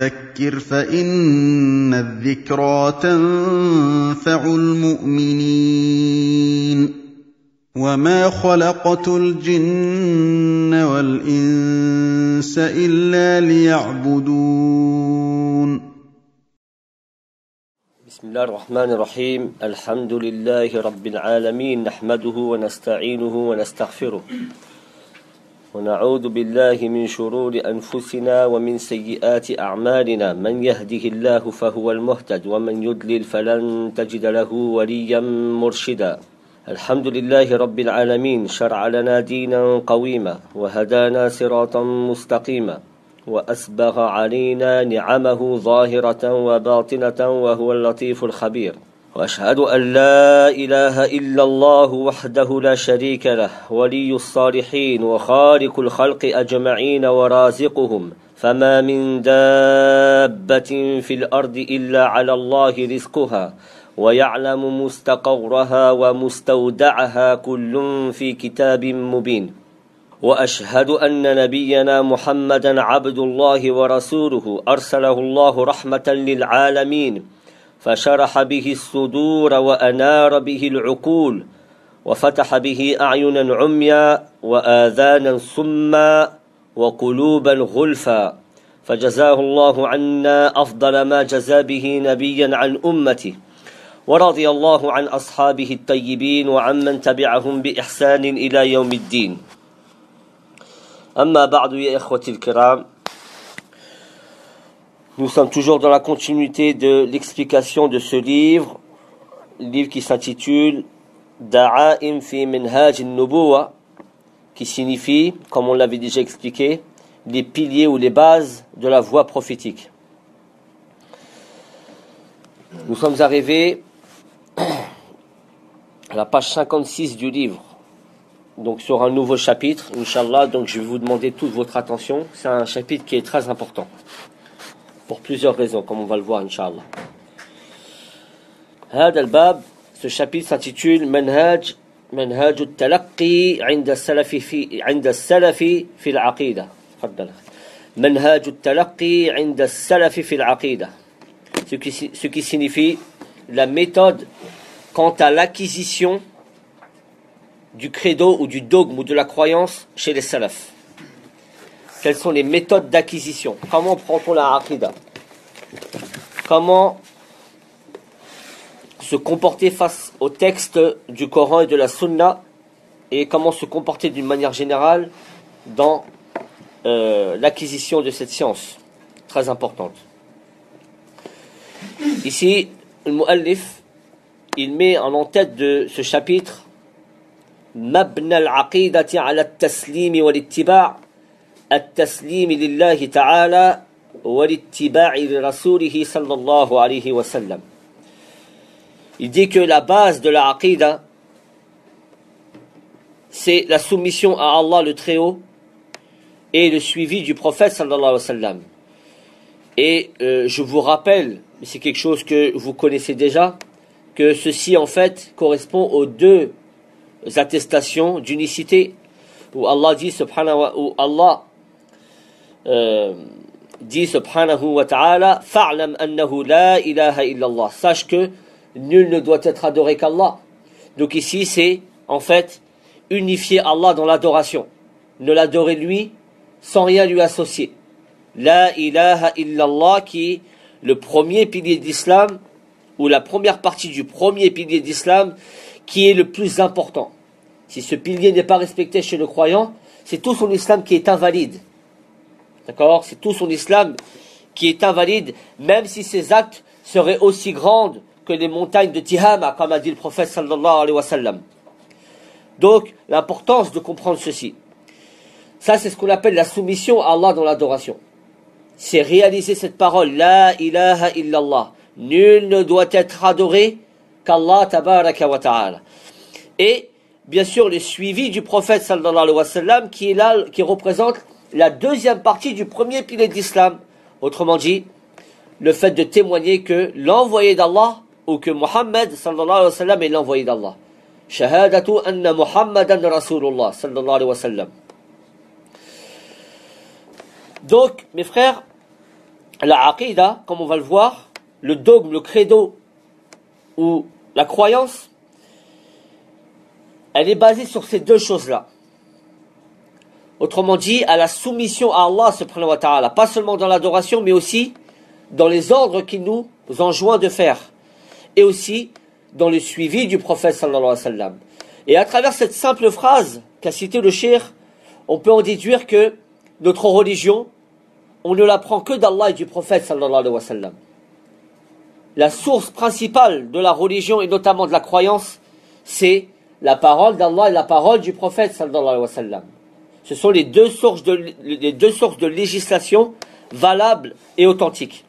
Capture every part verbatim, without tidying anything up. فذكر فإن الذكرى تنفع المؤمنين وما خلقت الجن والإنس إلا ليعبدون. بسم الله الرحمن الرحيم. الحمد لله رب العالمين نحمده ونستعينه ونستغفره ونعوذ بالله من شرور أنفسنا ومن سيئات أعمالنا من يهده الله فهو المهتد ومن يضلل فلن تجد له وليا مرشدا. الحمد لله رب العالمين شرع لنا دينا قويما وهدانا صراطا مستقيما وأسبغ علينا نعمه ظاهرة وباطنة وهو اللطيف الخبير. وأشهد أن لا إله إلا الله وحده لا شريك له ولي الصالحين وخالق الخلق أجمعين ورازقهم فما من دابة في الأرض إلا على الله رزقها ويعلم مستقرها ومستودعها كل في كتاب مبين. وأشهد أن نبينا محمدا عبد الله ورسوله أرسله الله رحمة للعالمين فشرح به الصدور وأنار به العقول وفتح به أعينا عميا وآذانا صما وقلوبا غلفا فجزاه الله عنا أفضل ما جزى به نبيا عن أمته ورضي الله عن أصحابه الطيبين وعمن تبعهم بإحسان إلى يوم الدين. أما بعد يا إخوتي الكرام, nous sommes toujours dans la continuité de l'explication de ce livre, livre qui s'intitule Da'aim fi Minhaj an-Nubuwa, qui signifie, comme on l'avait déjà expliqué, les piliers ou les bases de la voie prophétique. Nous sommes arrivés à la page cinquante-six du livre, donc sur un nouveau chapitre, Inch'Allah. Donc je vais vous demander toute votre attention, c'est un chapitre qui est très important, pour plusieurs raisons, comme on va le voir, Inch'Allah. Ce chapitre s'intitule Menhadj utalakki inda salafi fi inda salafi fi al-Aqidah. Menhadj utalakki inda salafi fi al-Aqidah. Ce qui signifie la méthode quant à l'acquisition du credo ou du dogme ou de la croyance chez les salafs. Quelles sont les méthodes d'acquisition? Comment prend-on la Aqidah? Comment se comporter face au texte du Coran et de la Sunna? Et comment se comporter d'une manière générale dans euh, l'acquisition de cette science très importante? Ici, le Mu'allif, il met en en-tête de ce chapitre Mabna al-Aqidati ala al-Taslimi wal-Ittiba' التسليم لله تعالى والاتباع لرسوله صلى الله عليه وسلم. Il dit que la base de la Aqidah, c'est la soumission à Allah le Très-Haut et le suivi du prophète sallallahu alayhi wa sallam. Et euh, je vous rappelle, mais c'est quelque chose que vous connaissez déjà, que ceci en fait correspond aux deux attestations d'unicité où Allah dit subhanahu wa où Allah Euh, dit subhanahu wa ta'ala fa'lam annahu la ilaha illallah, sache que nul ne doit être adoré qu'Allah. Donc ici c'est en fait unifier Allah dans l'adoration, ne l'adorer lui sans rien lui associer. La ilaha illallah, qui est le premier pilier d'Islam ou la première partie du premier pilier d'Islam, qui est le plus important. Si ce pilier n'est pas respecté chez le croyant, c'est tout son Islam qui est invalide. D'accord, c'est tout son islam qui est invalide, même si ses actes seraient aussi grands que les montagnes de Tihama, comme a dit le prophète sallallahu alayhi wa sallam. Donc, l'importance de comprendre ceci. Ça, c'est ce qu'on appelle la soumission à Allah dans l'adoration. C'est réaliser cette parole, la ilaha illallah. Nul ne doit être adoré qu'Allah tabaraka wa ta'ala. Et, bien sûr, le suivi du prophète sallallahu alayhi wa sallam, qui est là, qui représente la deuxième partie du premier pilier d'Islam, autrement dit, le fait de témoigner que l'envoyé d'Allah, ou que Muhammad sallallahu alayhi wa sallam est l'envoyé d'Allah. Shahadatu anna Muhammadan Rasulullah sallallahu alayhi wa sallam. Donc, mes frères, la aqidah, comme on va le voir, le dogme, le credo ou la croyance, elle est basée sur ces deux choses-là. Autrement dit, à la soumission à Allah subhanahu wa ta'ala, pas seulement dans l'adoration, mais aussi dans les ordres qu'il nous enjoint de faire, et aussi dans le suivi du prophète sallallahu alayhi wa sallam. Et à travers cette simple phrase qu'a citée le cheikh, on peut en déduire que notre religion, on ne l'apprend que d'Allah et du prophète sallallahu alayhi wa sallam. La source principale de la religion et notamment de la croyance, c'est la parole d'Allah et la parole du prophète sallallahu alayhi wa sallam. Ce sont les deux sources de, les deux sources de législation valables et authentiques.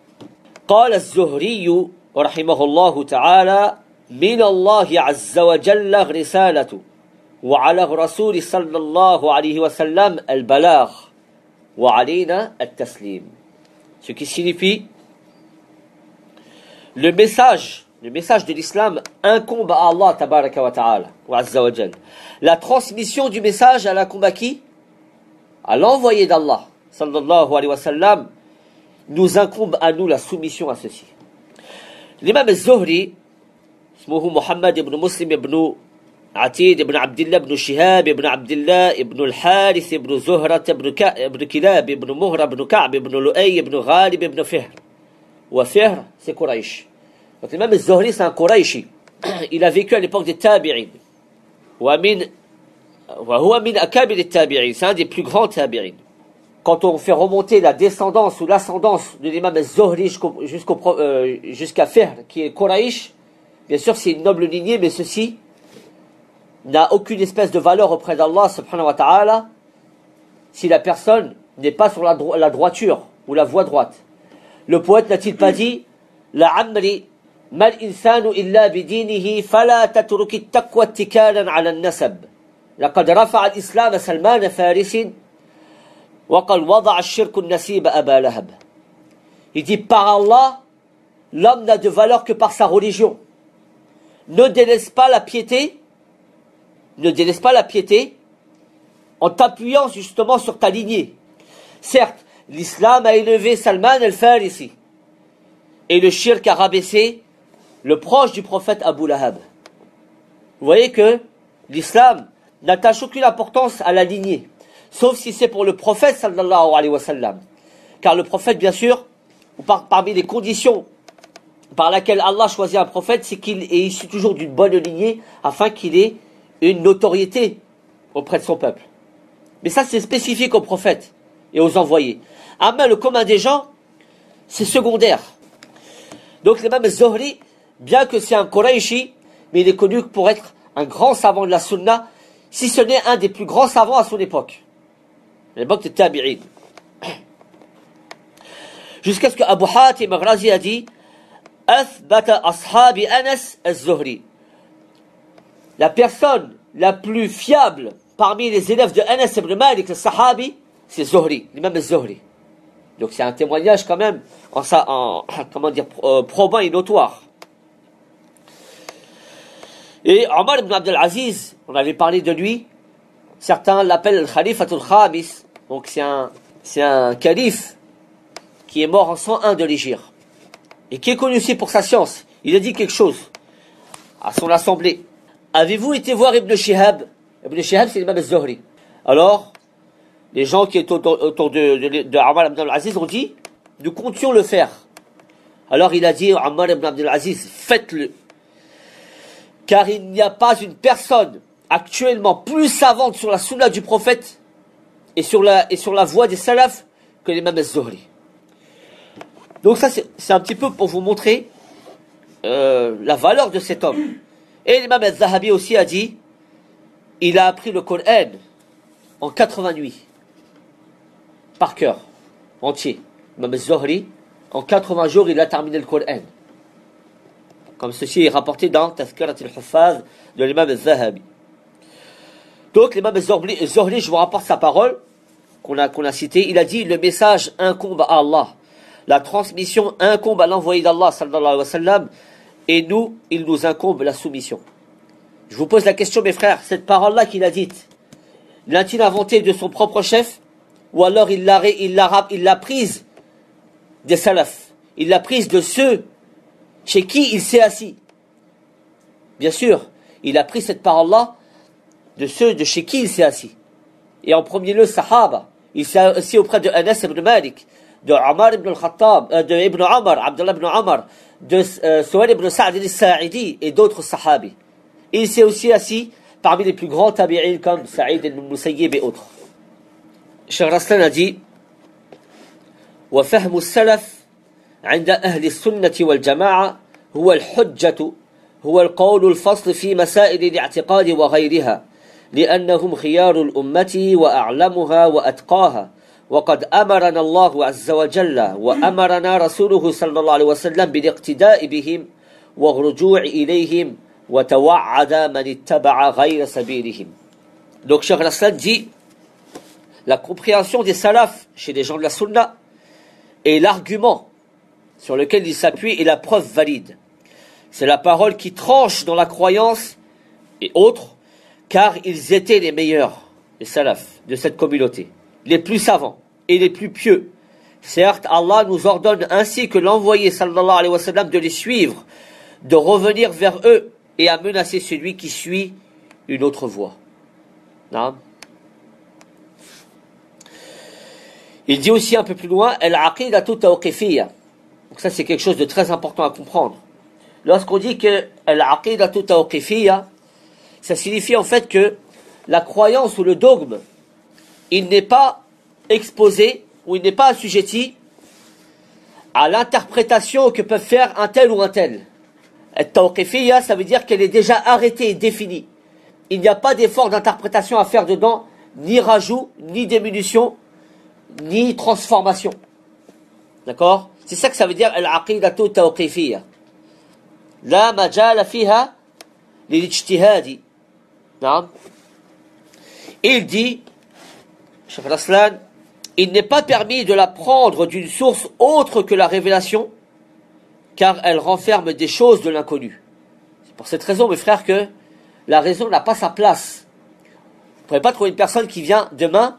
قال الزهري رحمه الله تعالى من الله عز وجل رسالة وعلى رسول صلى الله عليه وسلم البلاغ وعلينا التسليم. Ce qui signifie: le message, le message de l'islam incombe à Allah tabaraka wa ta'ala wa azza wa jal. La transmission du message, elle incombe à qui? À l'envoyé d'Allah sallallahu alayhi wa sallam. Nous incombe à nous la soumission à ceci. L'imam al-Zuhri, Mohammed ibn Muslim ibn Atid ibn Abdillah ibn Shihab ibn Abdillah ibn Al-Haris ibn Zohrat ibn Kilab ibn Muhra ibn Ka'b ibn Luayy ibn Ghalib ibn Fihr. Wa Fihr, c'est Koraïch. Donc l'imam al-Zuhri, c'est un Koraïchi. Il a vécu à l'époque des Tabi'in. Wa huwa min akabir al-Tabi'in. C'est un des plus grands Tabi'in. Quand on fait remonter la descendance ou l'ascendance de l'imam al-Zuhri jusqu'au, jusqu'au, euh, jusqu'à Fihr, qui est Koraïch, bien sûr c'est une noble lignée, mais ceci n'a aucune espèce de valeur auprès d'Allah subhanahu wa ta'ala si la personne n'est pas sur la, dro- la droiture ou la voie droite. Le poète n'a-t-il pas dit La amri mal insanu illa bidinihi fala tatruki taqwa tikanan ala nasab. Laqad rafa'a al-islam Salman al-Farisi. Il dit, par Allah, l'homme n'a de valeur que par sa religion. Ne délaisse pas la piété, ne délaisse pas la piété, en t'appuyant justement sur ta lignée. Certes, l'islam a élevé Salman al-Farisi, et le shirk a rabaissé le proche du prophète Abu Lahab. Vous voyez que l'islam n'attache aucune importance à la lignée. Sauf si c'est pour le prophète sallallahu alayhi wa sallam. Car le prophète, bien sûr, par, parmi les conditions par lesquelles Allah choisit un prophète, c'est qu'il est issu toujours d'une bonne lignée afin qu'il ait une notoriété auprès de son peuple. Mais ça, c'est spécifique aux prophètes et aux envoyés. À main, le commun des gens, c'est secondaire. Donc l'imam al-Zuhri, bien que c'est un Qurayshi, mais il est connu pour être un grand savant de la sunna, si ce n'est un des plus grands savants à son époque. L'époque des Tabi'in. Jusqu'à ce que Abu Hatim al-Razi a dit Athbata ashabi Anas al-Zuhri. La personne la plus fiable parmi les élèves de Anas ibn Malik al-Sahabi, c'est Zuhri, l'imam al-Zuhri. Donc c'est un témoignage quand même en, en comment dire euh, probant et notoire. Et Omar ibn Abdelaziz, on avait parlé de lui. Certains l'appellent Al-Khalifa al-Khamis. Donc c'est un, c'est un calife qui est mort en cent un de l'Hégire. Et qui est connu aussi pour sa science. Il a dit quelque chose à son assemblée. Avez-vous été voir Ibn Shihab? Ibn Shihab, c'est l'imam al-Zuhri. Alors, les gens qui étaient autour, autour de, de, de Ammar ibn Abdelaziz ont dit, nous comptions le faire. Alors il a dit, Ammar ibn Abdelaziz, faites-le. Car il n'y a pas une personne actuellement plus savante sur la sunna du prophète et sur la, et sur la voie des salafs que l'imam al-Zuhri. Donc ça c'est, c'est un petit peu pour vous montrer euh, la valeur de cet homme. Et l'imam al-Zahabi aussi a dit, il a appris le Coran en quatre-vingts nuits, par cœur, entier. L'imam al-Zuhri, en quatre-vingts jours, il a terminé le Coran. Comme ceci est rapporté dans Tazkirat al-Hufaz de l'imam al-Zahabi. Donc l'imam al-Zuhri, je vous rapporte sa parole qu'on a, qu'on a citée. Il a dit, le message incombe à Allah. La transmission incombe à l'envoyé d'Allah sallallahu alayhi wa sallam. Et nous, il nous incombe la soumission. Je vous pose la question, mes frères. Cette parole-là qu'il a dite, l'a-t-il inventée de son propre chef? Ou alors il l'a, il l'a, il l'a prise des salafs. Il l'a prise de ceux chez qui il s'est assis. Bien sûr, il a pris cette parole-là de ceux de chez qui il s'est assis. Et en premier lieu, Sahaba. Il s'est assis auprès de Anas ibn Malik, de Amar ibn Khattab, euh, de Ibn Omar, Abdullah ibn Omar, de euh, Souad ibn Sa'd al-Sa'idi et d'autres Sahabis. Et il s'est aussi assis parmi les plus grands tabi'ins comme Sa'id al Musayyib et autres. Cheikh Raslan a dit وَفَهْمُ السَّلَفِ عند أهل السنة والجماعة هو الحجة هو القول الفصل في مسائل الاعتقاد وغيرها لأنهم خيار الأمة وأعلمها وأتقاها وقد أمرنا الله عز وجل وأمرنا رسوله صلى الله عليه وسلم بالاقتداء بهم والرجوع إليهم وتوعد من اتبع غير سبيلهم. Donc Cheikh Raslan dit la compréhension des salafs chez les gens de la sunna est l'argument sur lequel il s'appuie et la preuve valide. C'est la parole qui tranche dans la croyance et autres, car ils étaient les meilleurs, les salafs de cette communauté, les plus savants et les plus pieux. Certes, Allah nous ordonne ainsi que l'envoyé sallallahu alayhi wa sallam de les suivre, de revenir vers eux et à menacer celui qui suit une autre voie. Non. Il dit aussi un peu plus loin, « Al-Aqidat al-Tahawiyah » Donc ça, c'est quelque chose de très important à comprendre. Lorsqu'on dit que Al-Aqidat al-Tawqifiyya, ça signifie en fait que la croyance ou le dogme, il n'est pas exposé ou il n'est pas assujetti à l'interprétation que peut faire un tel ou un tel. Al-Tawqifiyya, ça veut dire qu'elle est déjà arrêtée et définie. Il n'y a pas d'effort d'interprétation à faire dedans, ni rajout, ni diminution, ni transformation. D'accord ? C'est ça que ça veut dire al-aqidatu tawqifiyya. La majala fiha lil-ijtihadi. Il dit, Cheikh Raslan, il n'est pas permis de la prendre d'une source autre que la révélation, car elle renferme des choses de l'inconnu. C'est pour cette raison, mes frères, que la raison n'a pas sa place. Vous ne pouvez pas trouver une personne qui vient demain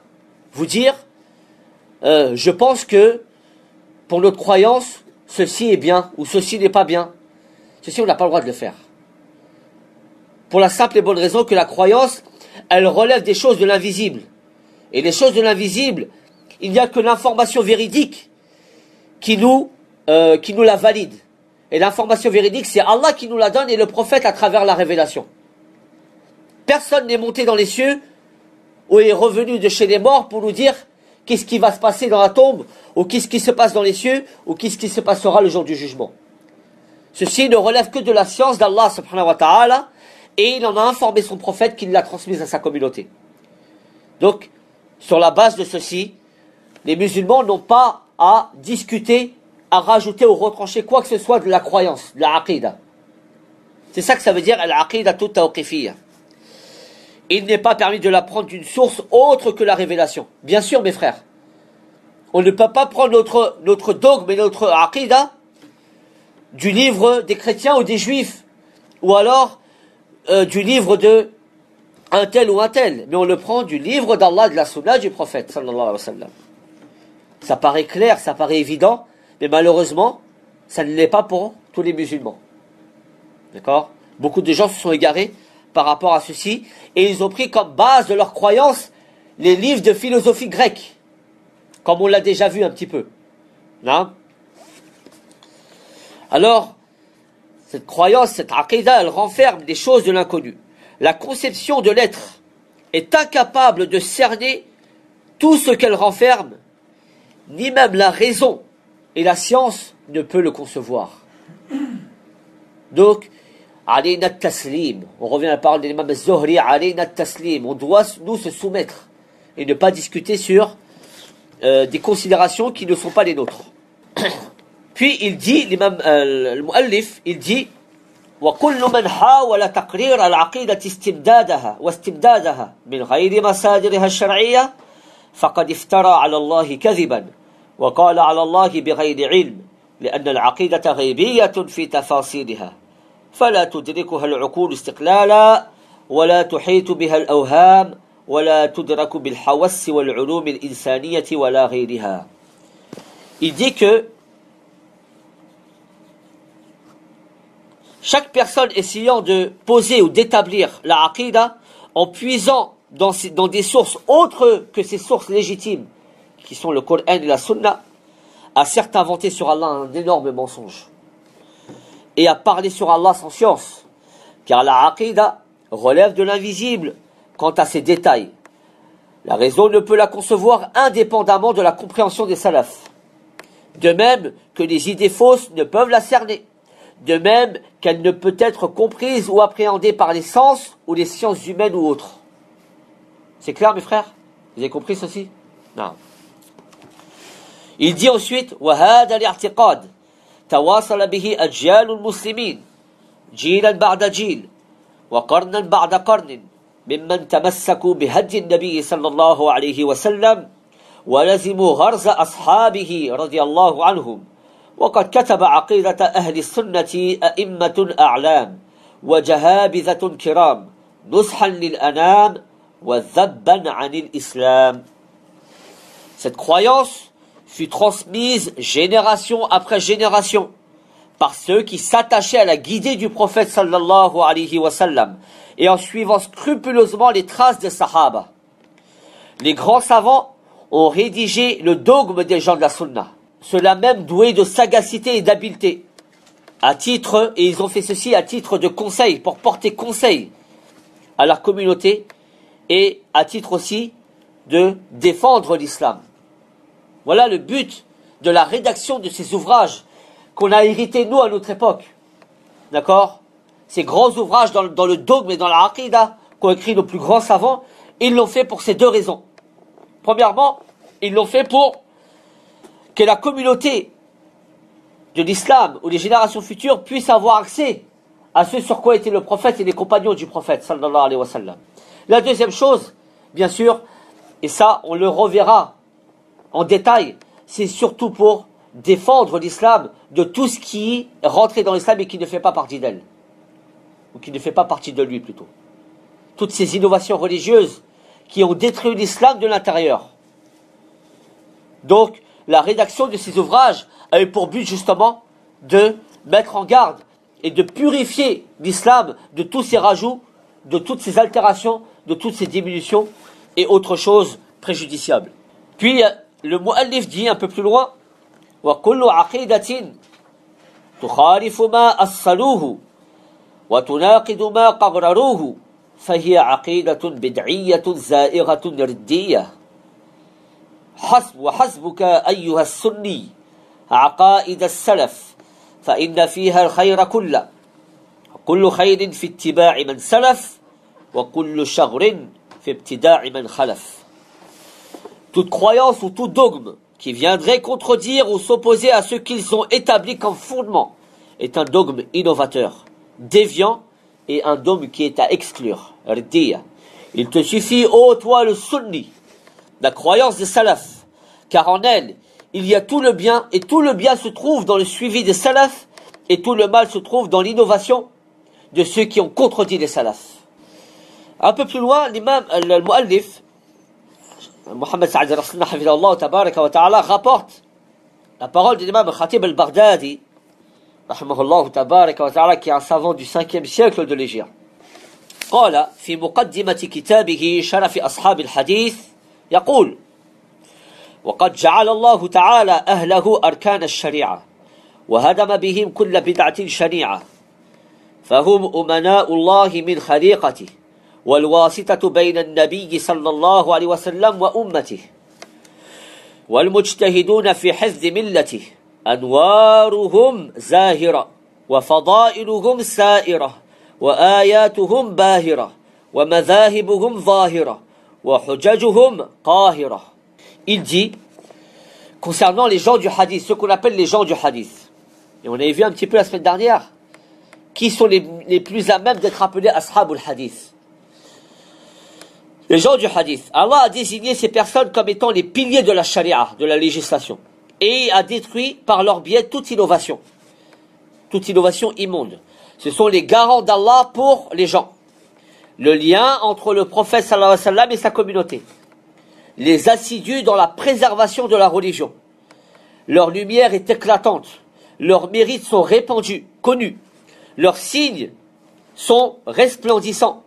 vous dire, euh, je pense que pour notre croyance, ceci est bien ou ceci n'est pas bien. Ceci, on n'a pas le droit de le faire. Pour la simple et bonne raison que la croyance, elle relève des choses de l'invisible. Et les choses de l'invisible, il n'y a que l'information véridique qui nous, euh, qui nous la valide. Et l'information véridique, c'est Allah qui nous la donne et le prophète à travers la révélation. Personne n'est monté dans les cieux ou est revenu de chez les morts pour nous dire qu'est-ce qui va se passer dans la tombe, ou qu'est-ce qui se passe dans les cieux, ou qu'est-ce qui se passera le jour du jugement. Ceci ne relève que de la science d'Allah subhanahu wa ta'ala, et il en a informé son prophète qu'il l'a transmise à sa communauté. Donc, sur la base de ceci, les musulmans n'ont pas à discuter, à rajouter ou retrancher quoi que ce soit de la croyance, de la aqidah. C'est ça que ça veut dire, al-aqidah tout tawqifiyya. Il n'est pas permis de la prendre d'une source autre que la révélation. Bien sûr, mes frères, on ne peut pas prendre notre, notre dogme et notre aqidah du livre des chrétiens ou des juifs, ou alors euh, du livre de un tel ou un tel, mais on le prend du livre d'Allah, de la sunna du prophète, sallallahu alayhi wa sallam. Ça paraît clair, ça paraît évident, mais malheureusement, ça ne l'est pas pour tous les musulmans. D'accord ? Beaucoup de gens se sont égarés par rapport à ceci, et ils ont pris comme base de leur croyance les livres de philosophie grecque, comme on l'a déjà vu un petit peu. Non ? Alors, cette croyance, cette aqidah, elle renferme des choses de l'inconnu. La conception de l'être est incapable de cerner tout ce qu'elle renferme, ni même la raison et la science ne peut le concevoir. Donc, Alayna taslim. On revient à la parole de l'imam Zuhri. Alayna taslim. On doit, nous, se soumettre et ne pas discuter sur euh, des considérations qui ne sont pas les nôtres. Puis il dit, l'imam euh, al-Mu'allif, il dit وَكُلُّ مَنْ حَاوَلَ تَقْرِيرَ الْعَقِيدَةِ اسْتِمْدَادَهَا وَاسْتِمْدَادَهَا مِنْ غَيْرِ مَسَادِرِهَا الشَّرْعِيَّةِ فَقَدْ افْتَرَى عَلَى اللَّهِ كَذِبًا وَقَالَ عَلَى اللَّهِ بِغَيْرِ عِلْمٍ لِأَنَّ الْعَقِيدَةَ غَيْبِيَّةٌ فِي تَفَاصِيلِهَا فلا تدركها العقول استقلالا ولا تحيط بها الأوهام ولا تدرك بالحواس والعلوم الإنسانية ولا غيرها. Il dit que chaque personne essayant de poser ou d'établir la aqidah en puisant dans, dans des sources autres que ces sources légitimes, qui sont le Coran et la Sunna, a certes inventé sur Allah un énorme mensonge et a parlé sur Allah sans science, car la aqidah relève de l'invisible quant à ses détails. La raison ne peut la concevoir indépendamment de la compréhension des salafs, de même que les idées fausses ne peuvent la cerner, de même qu'elle ne peut être comprise ou appréhendée par les sens ou les sciences humaines ou autres. C'est clair, mes frères? Vous avez compris ceci? Non. Il dit ensuite, وَهَذَا الْاِعْتِقَادِ تَوَاصَلَ بِهِ أَجْيَالُ الْمُسْلِمِينَ جِيلًا بَعْدَ جِيلٍ وَقَرْنًا بَعْدَ قَرْنٍ مِمَّنْ تَمَسَّكُوا بِهَدِّ النَّبِيِّ صَلَّى اللَّهُ عَلَيْهِ وَسَلَّمَ وَلَزِمُوا غَرْزَ أَصْحَابِهِ رَضِيَ اللَّهُ عَنْهُمْ وَقَدْ كَتَبَ عَقِيدَةَ أَهْلِ السُّنَّةِ أَئِمَّةٌ أَعْلَامٌ وَجَهَابِذَةٌ كِرَامٌ نُصْحًا لِلْأَنَامِ وَذَبًّا عَنِ الْإِسْلَامِ. Cette croyance fut transmise génération après génération par ceux qui s'attachaient à la guidée du prophète sallallahu alayhi wa sallam et en suivant scrupuleusement les traces des sahaba. Les grands savants ont rédigé le dogme des gens de la sunna, ceux-là même doués de sagacité et d'habileté, à titre, et ils ont fait ceci à titre de conseil, pour porter conseil à leur communauté et à titre aussi de défendre l'islam. Voilà le but de la rédaction de ces ouvrages qu'on a hérité nous à notre époque. D'accord? Ces grands ouvrages dans, dans le dogme et dans la aqidah qu'ont écrit nos plus grands savants, ils l'ont fait pour ces deux raisons. Premièrement, ils l'ont fait pour que la communauté de l'islam ou les générations futures puissent avoir accès à ce sur quoi était le prophète et les compagnons du prophète sallallahu alayhi wa sallam. La deuxième chose, bien sûr, et ça on le reverra en détail, c'est surtout pour défendre l'islam de tout ce qui est rentré dans l'islam et qui ne fait pas partie d'elle. Ou qui ne fait pas partie de lui plutôt. Toutes ces innovations religieuses qui ont détruit l'islam de l'intérieur. Donc, la rédaction de ces ouvrages a eu pour but justement de mettre en garde et de purifier l'islam de tous ces rajouts, de toutes ces altérations, de toutes ces diminutions et autres choses préjudiciables. Puis, le mu'allif dit un peu plus loin, وَكُلُّ عَقِيدَةٍ تُخَالِفُ مَا أَصَّلُوهُ وَتُنَاقِدُ مَا قَرَّرُوهُ فَهِيَ عَقِيدَةٌ بِدْعِيَّةٌ زَائِغَةٌ رِدِّيَّةٌ حَسْبُ وَحَسْبُكَ أَيُّهَا السُّنِّي عَقَائِدَ السَّلَفِ فَإِنَّ فِيهَا الْخَيْرَ كُلَّ كُلُّ خَيْرٍ فِي اتِّبَاعِ مَنْ سَلَفْ وَكُلُّ شَغْرٍ فِي ابْتِدَاعِ مَنْ خَلَفْ. Toute croyance ou tout dogme qui viendrait contredire ou s'opposer à ce qu'ils ont établi comme fondement est un dogme innovateur, déviant et un dogme qui est à exclure. Il te suffit, ô toi le sunni, la croyance des salafs, car en elle, il y a tout le bien et tout le bien se trouve dans le suivi des salafs et tout le mal se trouve dans l'innovation de ceux qui ont contredit les salafs. Un peu plus loin, l'imam al-Mu'allif Mohammed Saïd Raslan hafidahullah tabaraka wa ta'ala rapporte la parole de l'imam Khatib al-Baghdadi rahimahullah tabaraka wa ta'ala, qui est un savant du cinquième siècle de l'Hégire. قال في مقدمة كتابه شرف أصحاب الحديث يقول وقد جعل الله تعالى أهله أركان الشريعة وهدم بهم كل بدعة شنيعة فهم أمناء الله من خليقته والواسطة بين النبي صلى الله عليه وسلم وأمته والمجتهدون في حفظ ملته أنوارهم زاهرة وفضائلهم سائرة وآياتهم باهرة ومذاهبهم ظاهرة وحججهم قاهرة. Il dit, concernant les gens du hadith, ceux qu'on appelle les gens du hadith, et on avait vu un petit peu la semaine dernière, qui sont les, les plus à même d'être appelés Ashabul Hadith. Les gens du hadith, Allah a désigné ces personnes comme étant les piliers de la charia, de la législation, et a détruit par leur biais toute innovation, toute innovation immonde. Ce sont les garants d'Allah pour les gens, le lien entre le prophète sallallahu alayhi wa sallam et sa communauté, les assidus dans la préservation de la religion. Leur lumière est éclatante, leurs mérites sont répandus, connus, Leurs signes sont resplendissants,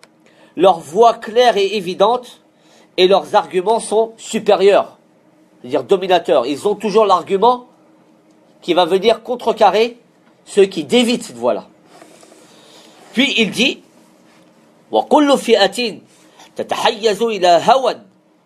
leurs voix claires et évidentes, et leurs arguments sont supérieurs, c'est-à-dire dominateurs. Ils ont toujours l'argument qui va venir contrecarrer ceux qui dévitent cette voie-là. Puis il dit وَكُلُّ فِئَةٍ تَتَحَيَّزُ إِلَى هَوًا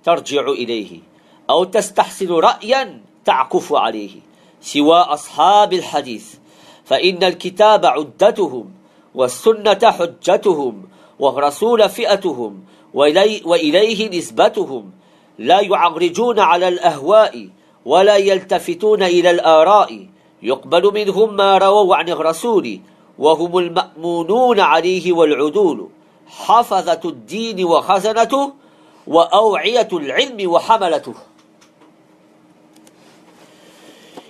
تَرْجِعُ إِلَيْهِ أَوْ تَسْتَحْسِنُ رَأْيًا تَعْكُفُ عَلَيْهِ سِوَى أَصْحَابِ الْحَدِيثِ فَإِنَّ الْكِتَابَ عُدَّتُهُمْ وَالسُّنَّةَ حُجَّتُهُمْ وَالرَّسُولَ فِئَتُهُمْ وإليه نسبتهم لا يعرجون على الأهواء ولا يلتفتون إلى الآراء يقبل منهم ما رووا عن الرسول وهم المأمونون عليه والعدول حفظة الدين وخزنته وأوعية العلم وحملته.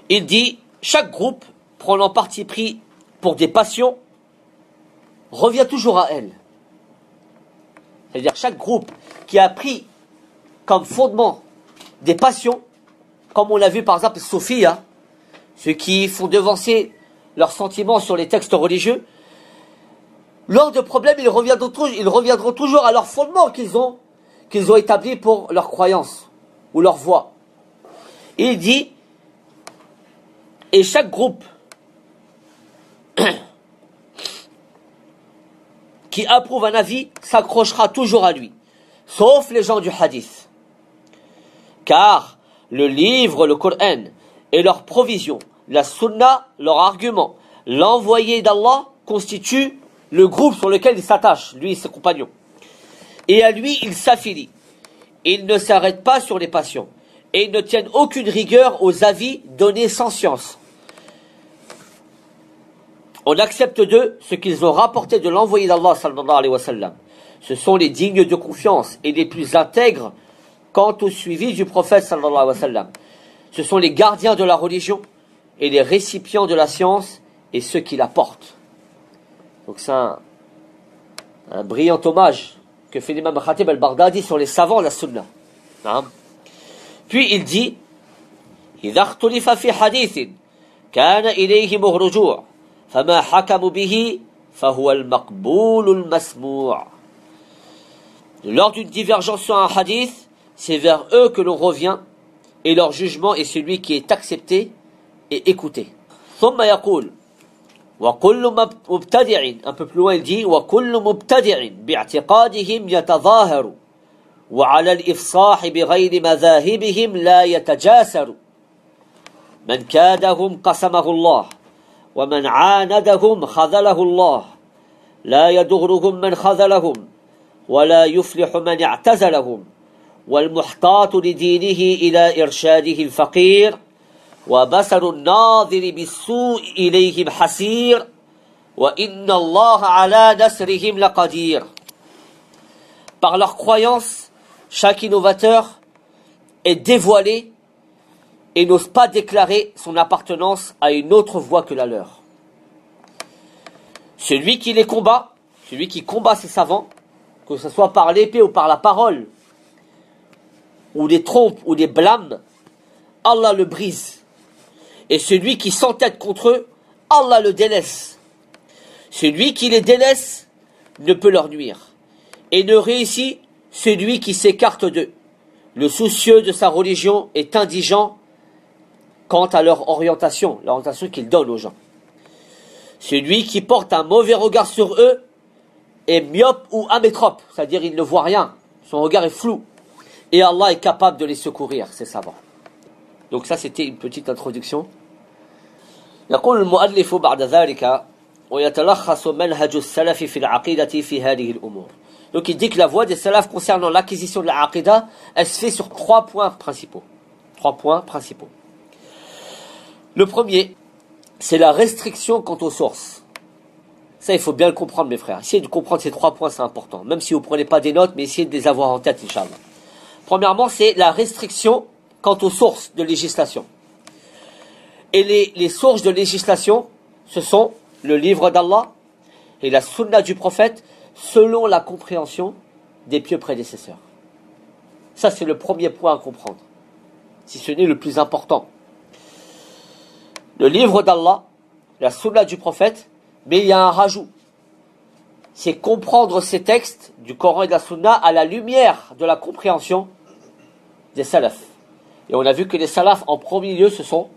Il dit, chaque groupe prenant parti pris pour des passions revient toujours à elle. C'est-à-dire chaque groupe qui a pris comme fondement des passions, comme on l'a vu par exemple Sophia, ceux qui font devancer leurs sentiments sur les textes religieux, lors de problèmes, ils reviendront, ils reviendront toujours à leur fondement qu'ils ont, qu'ils ont établi pour leur croyance ou leur voix. Il dit, et chaque groupe qui approuve un avis s'accrochera toujours à lui, sauf les gens du hadith. Car le livre, le Coran, et leur provision, la sunna, leur argument, l'envoyé d'Allah constitue le groupe sur lequel il s'attache, lui et ses compagnons. Et à lui, il s'affilie. Ils ne s'arrêtent pas sur les passions, et ils ne tiennent aucune rigueur aux avis donnés sans science. On accepte d'eux ce qu'ils ont rapporté de l'envoyé d'Allah sallallahu alayhi wa sallam. Ce sont les dignes de confiance et les plus intègres quant au suivi du prophète sallallahu alayhi wa sallam. Ce sont les gardiens de la religion et les récipients de la science et ceux qui la portent. Donc c'est un, un brillant hommage que fait l'imam Khatib al-Baghdadi sur les savants de la sunna. Hein? Puis il dit إِذَا اخْتُلِفَ فِي حَدِيثٍ كَانَ إِلَيْهِمُ الرُّجُوعُ فما حكموا به فهو المقبول المسموع. Lors d'une divergence sur un hadith, c'est vers eux que l'on revient, et leur jugement est celui qui est accepté et écouté. ثم يقول وكل مبتدع, un peu plus loin il dit وكل مبتدع باعتقادهم يتظاهر وعلى الإفصاح بغير مذاهبهم لا يتجاسر من كادهم قسمه الله ومن عاندهم خذله الله لا يدغرهم من خذلهم ولا يفلح من اعتزلهم والمحتاط لدينه إلى إرشاده الفقير وبصر الناظر بالسوء إليهم حسير وإن الله على نصرهم لقدير. Par leur croyance, chaque innovateur est dévoilé et n'ose pas déclarer son appartenance à une autre voie que la leur. Celui qui les combat, celui qui combat ses savants, que ce soit par l'épée ou par la parole, ou les trompe ou les blâme, Allah le brise. Et celui qui s'entête contre eux, Allah le délaisse. Celui qui les délaisse ne peut leur nuire, et ne réussit celui qui s'écarte d'eux. Le soucieux de sa religion est indigent quant à leur orientation, l'orientation qu'ils donnent aux gens. Celui qui porte un mauvais regard sur eux est myope ou amétrope, c'est-à-dire il ne voit rien, son regard est flou, et Allah est capable de les secourir, ces savants. Donc ça, c'était une petite introduction. يقول المؤلف بعد ذلك ويتلخص منهج السلف في العقيدة في هذه الأمور. Donc il dit que la voie des salafs concernant l'acquisition de la aqidah, elle se fait sur trois points principaux. Trois points principaux. Le premier, c'est la restriction quant aux sources. Ça, il faut bien le comprendre, mes frères. Essayez de comprendre ces trois points, c'est important. Même si vous ne prenez pas des notes, mais essayez de les avoir en tête, Inch'Allah. Premièrement, c'est la restriction quant aux sources de législation. Et les, les sources de législation, ce sont le livre d'Allah et la sunna du prophète, selon la compréhension des pieux prédécesseurs. Ça, c'est le premier point à comprendre, si ce n'est le plus important. Le livre d'Allah, la sunna du prophète, Mais il y a un rajout. C'est comprendre ces textes du Coran et de la Sunna à la lumière de la compréhension des salafs. Et on a vu que les salafs, en premier lieu, ce sont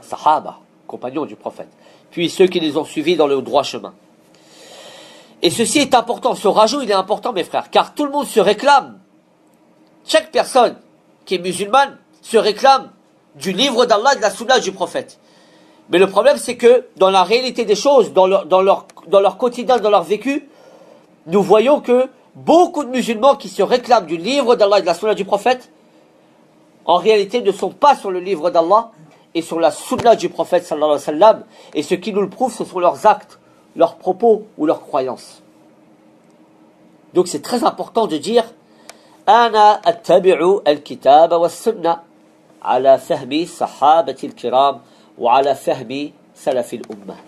sahaba, compagnons du prophète, puis ceux qui les ont suivis dans le droit chemin. Et ceci est important, ce rajout il est important mes frères, car tout le monde se réclame, chaque personne qui est musulmane se réclame du livre d'Allah et de la sunna du prophète. Mais le problème c'est que dans la réalité des choses, dans leur, dans leur, dans leur quotidien, dans leur vécu, nous voyons que beaucoup de musulmans qui se réclament du livre d'Allah et de la sunna du prophète, en réalité ne sont pas sur le livre d'Allah et sur la sunna du prophète sallallahu alayhi wa sallam, et ce qui nous le prouve ce sont leurs actes, leurs propos ou leurs croyances. Donc c'est très important de dire Ana attabi'u al-kitab wa sunna ala fahmi sahabati al-kiram wa ala fahmi salafi al-ummah.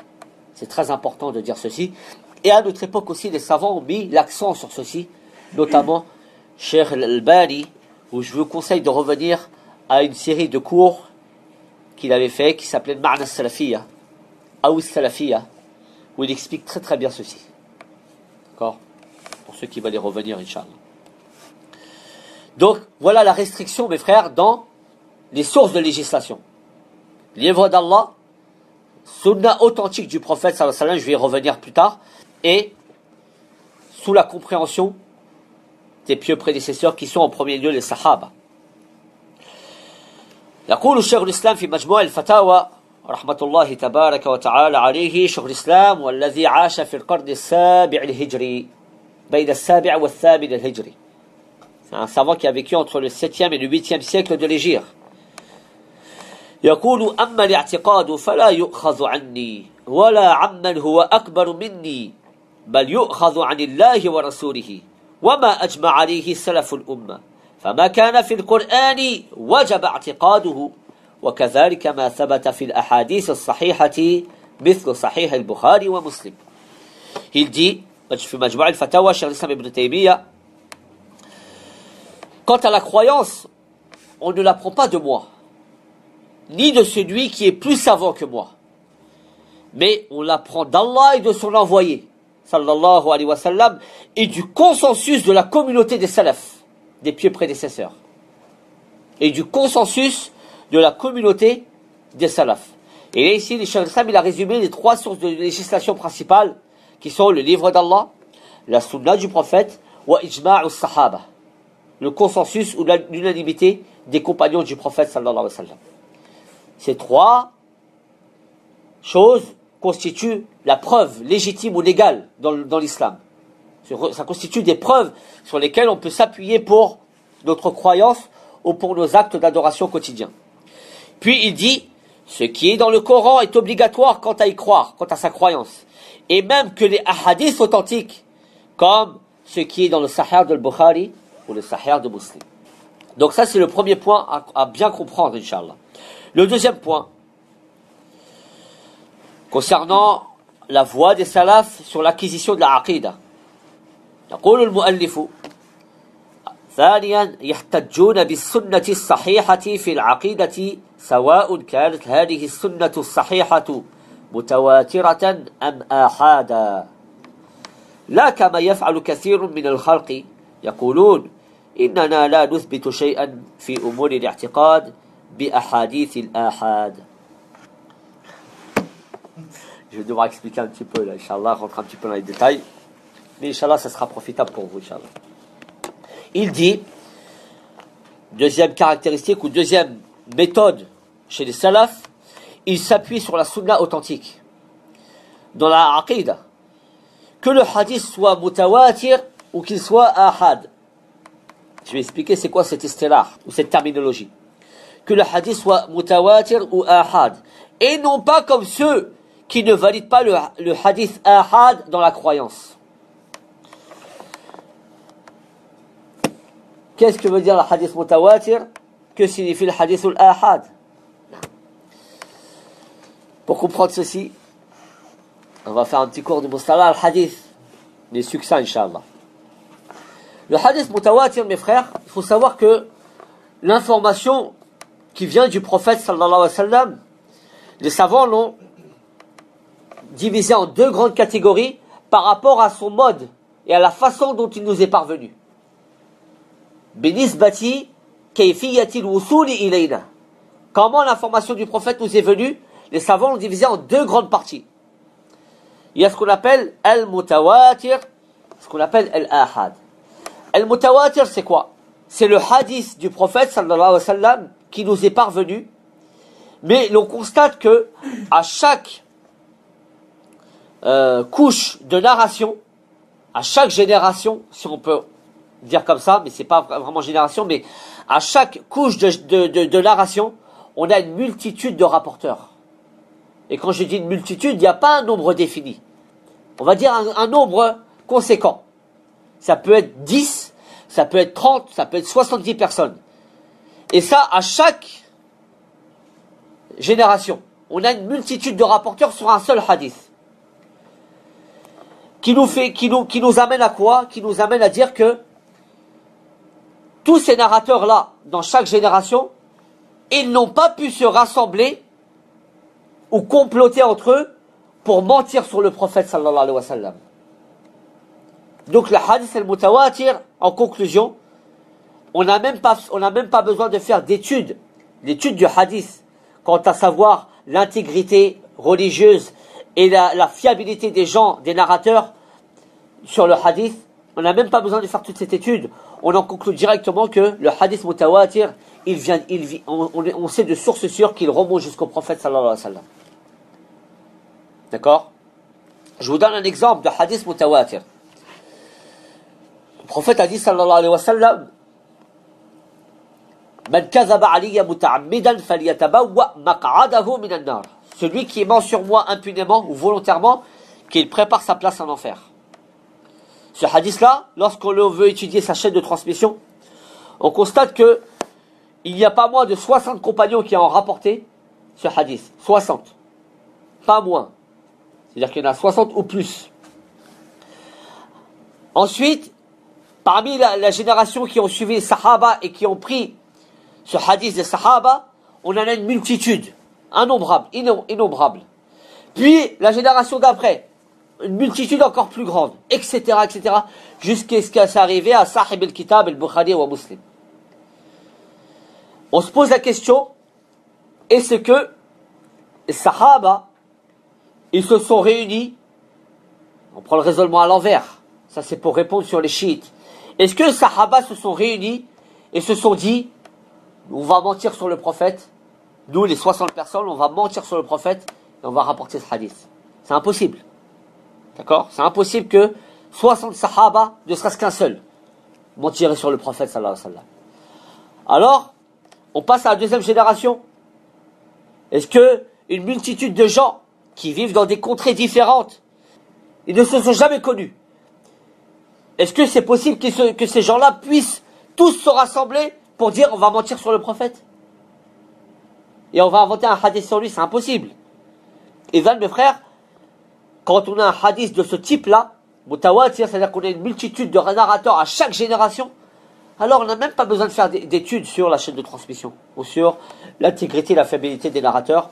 C'est très important de dire ceci. Et à notre époque aussi, les savants ont mis l'accent sur ceci, notamment Cheikh Al-Bani, où je vous conseille de revenir à une série de cours qu'il avait fait qui s'appelait Ma'na Salafiyya, Aous Salafiyya, où il explique très très bien ceci. D'accord ? Pour ceux qui veulent y revenir, Inch'Allah. Donc, voilà la restriction, mes frères, dans les sources de législation. Livre d'Allah, sunna authentique du prophète, sallallahu alayhi wa sallam, je vais y revenir plus tard, et sous la compréhension des pieux prédécesseurs qui sont en premier lieu les sahaba. يقول الشيخ الإسلام في مجموع الفتاوى رحمة الله تبارك وتعالى عليه شيخ الإسلام والذي عاش في القرن السابع الهجري بين السابع والثامن الهجري. C'est un savant qui a vécu entre le septième et le huitième siècle de l'Hégire. يقول أما الاعتقاد فلا يؤخذ عني ولا عمن هو أكبر مني بل يؤخذ عن الله ورسوله وما أجمع عليه سلف الأمة فما كان في القرآن وجب اعتقاده وكذلك ما ثبت في الأحاديث الصحيحة مثل صحيح البخاري ومسلم. Il dit في مجموع الفتاوى شيخ الإسلام ابن تيمية: quant à la croyance, on ne l'apprend pas de moi, ni de celui qui est plus savant que moi, mais on l'apprend d'Allah et de son envoyé, sallallahu alayhi wa sallam, et du consensus de la communauté des salafs, des pieux prédécesseurs, et du consensus de la communauté des salafs. Et là ici, le Cheikh al-Islam, il a résumé les trois sources de législation principales, qui sont le livre d'Allah, la sunna du prophète, wa ijma'u sahaba, le consensus ou l'unanimité des compagnons du prophète sallallahu alayhi wa sallam. Ces trois choses constituent la preuve légitime ou légale dans, dans l'islam. Ça constitue des preuves sur lesquelles on peut s'appuyer pour notre croyance ou pour nos actes d'adoration quotidiens. Puis il dit, ce qui est dans le Coran est obligatoire quant à y croire, quant à sa croyance. Et même que les hadiths authentiques, comme ce qui est dans le Sahih al-Bukhari ou le Sahih de Muslim. Donc ça c'est le premier point à, à bien comprendre, Inch'Allah. Le deuxième point, concernant la voie des salafs sur l'acquisition de la aqidah. يقول المؤلف ثانيا يحتجون بالسنة الصحيحة في العقيدة سواء كانت هذه السنة الصحيحة متواترة أم آحادا لا كما يفعل كثير من الخلق يقولون إننا لا نثبت شيئا في أمور الاعتقاد بأحاديث الآحاد. Je vais devoir expliquer un petit peu là, Inch'Allah, rentre un petit peu dans les détails. Mais Inch'Allah, ça sera profitable pour vous, Inch'Allah. Il dit, deuxième caractéristique ou deuxième méthode chez les salafs, ils s'appuient sur la sunna authentique, dans la aqidah. Que le hadith soit mutawatir ou qu'il soit ahad. Je vais expliquer c'est quoi cet istilah ou cette terminologie. Que le hadith soit mutawatir ou ahad. Et non pas comme ceux qui ne valident pas le, le hadith ahad dans la croyance. Qu'est-ce que veut dire le hadith mutawatir? Que signifie le hadith al-ahad? Pour comprendre ceci, on va faire un petit cours de mustalah al-hadith, des succès, Inch'Allah. Le hadith mutawatir, mes frères, il faut savoir que l'information qui vient du prophète, sallallahu alayhi wa sallam, les savants l'ont divisé en deux grandes catégories par rapport à son mode et à la façon dont il nous est parvenu. Binisbati kayfiyatil wusuli ilayna. Comment l'information du prophète nous est venue, les savants l'ont divisé en deux grandes parties. Il y a ce qu'on appelle al-mutawatir, ce qu'on appelle al-ahad. Al-mutawatir, c'est quoi? C'est le hadith du prophète sallallahu alayhi wa sallam qui nous est parvenu, mais l'on constate que à chaque euh, couche de narration, à chaque génération, si on peut dire comme ça, mais c'est pas vraiment génération, mais à chaque couche de, de, de, de narration, on a une multitude de rapporteurs. Et quand je dis une multitude, il n'y a pas un nombre défini. On va dire un, un nombre conséquent. Ça peut être dix, ça peut être trente, ça peut être soixante-dix personnes. Et ça, à chaque génération, on a une multitude de rapporteurs sur un seul hadith. Qui nous, fait, qui nous, qui nous amène à quoi? Qui nous amène à dire que tous ces narrateurs-là, dans chaque génération, ils n'ont pas pu se rassembler ou comploter entre eux pour mentir sur le prophète sallallahu alayhi wa sallam. Donc le hadith al-mutawatir, en conclusion, on n'a même pas, on n'a même pas besoin de faire d'études, l'étude du hadith, quant à savoir l'intégrité religieuse et la, la fiabilité des gens, des narrateurs sur le hadith. On n'a même pas besoin de faire toute cette étude. On en conclut directement que le hadith mutawatir, il vient, il, on, on sait de source sûre qu'il remonte jusqu'au prophète sallallahu alayhi wa sallam. D'accord? Je vous donne un exemple de hadith mutawatir. Le prophète a dit sallallahu alayhi wa sallam: Man kazaba aliya muta'ammidan falyatabawwa maq'adahu min an-nar. Celui qui ment sur moi impunément ou volontairement, qu'il prépare sa place en enfer. Ce hadith-là, lorsqu'on veut étudier sa chaîne de transmission, on constate que il n'y a pas moins de soixante compagnons qui ont rapporté ce hadith. soixante. Pas moins. C'est-à-dire qu'il y en a soixante ou plus. Ensuite, parmi la, la génération qui ont suivi les Sahaba et qui ont pris ce hadith des Sahaba, on en a une multitude, innombrable, innombrable. Puis, la génération d'après, une multitude encore plus grande, et cetera, et cetera, jusqu'à ce qu'elle s'arrive à Sahib al-Kitab al-Bukhari wa Muslim. On se pose la question, est-ce que les Sahaba, ils se sont réunis? On prend le raisonnement à l'envers, ça c'est pour répondre sur les chiites. Est-ce que les Sahaba se sont réunis et se sont dit: on va mentir sur le prophète, nous les soixante personnes, on va mentir sur le prophète et on va rapporter ce hadith? C'est impossible. D'accord? C'est impossible que soixante Sahaba, ne serait-ce qu'un seul, mentiraient sur le prophète sallallahu alayhi wa sallam. Alors, on passe à la deuxième génération. Est-ce que une multitude de gens qui vivent dans des contrées différentes, ils ne se sont jamais connus, est-ce que c'est possible que, ce, que ces gens-là puissent tous se rassembler pour dire on va mentir sur le prophète et on va inventer un hadith sur lui? C'est impossible. Et bien, mes frères, quand on a un hadith de ce type-là, mutawatir, c'est-à-dire qu'on a une multitude de narrateurs à chaque génération, alors on n'a même pas besoin de faire d'études sur la chaîne de transmission ou sur l'intégrité et la fiabilité des narrateurs.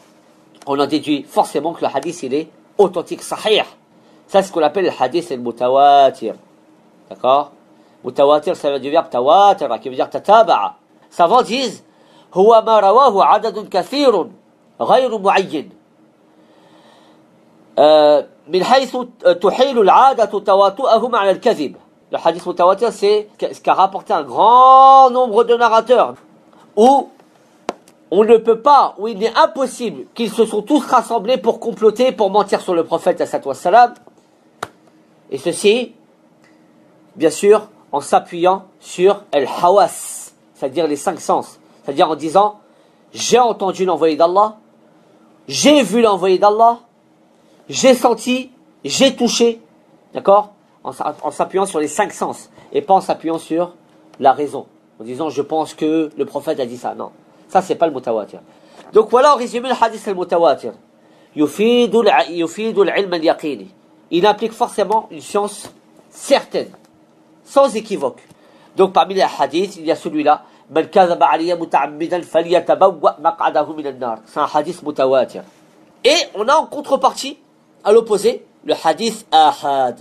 On en déduit forcément que le hadith, il est authentique, sahih. Ça, c'est ce qu'on appelle le hadith et le mutawatir. D'accord? Mutawatir, ça vient du verbe tawatara, qui veut dire tataba'a. Savants disent huwa ma rawahu adadun kathirun ghayru mu'ayyin. Min haythu tuhilu al-'adatu tawatu'ahum 'ala al-kadhib. Le hadith mutawatir, c'est ce qu'a rapporté un grand nombre de narrateurs, où on ne peut pas, où il est impossible qu'ils se sont tous rassemblés pour comploter, pour mentir sur le prophète, assatou wassalam. Et ceci, bien sûr, en s'appuyant sur al-hawas, c'est-à-dire les cinq sens, c'est-à-dire en disant: j'ai entendu l'envoyé d'Allah, j'ai vu l'envoyé d'Allah, j'ai senti, j'ai touché, d'accord? En s'appuyant sur les cinq sens, et pas en s'appuyant sur la raison, en disant je pense que le prophète a dit ça. Non, ça c'est pas le mutawatir. Donc voilà, en résumé, le hadith al-mutawatir, il implique forcément une science certaine, sans équivoque. Donc parmi les hadiths, il y a celui-là. C'est un hadith mutawatir. Et on a en contrepartie à l'opposé, le hadith ahad.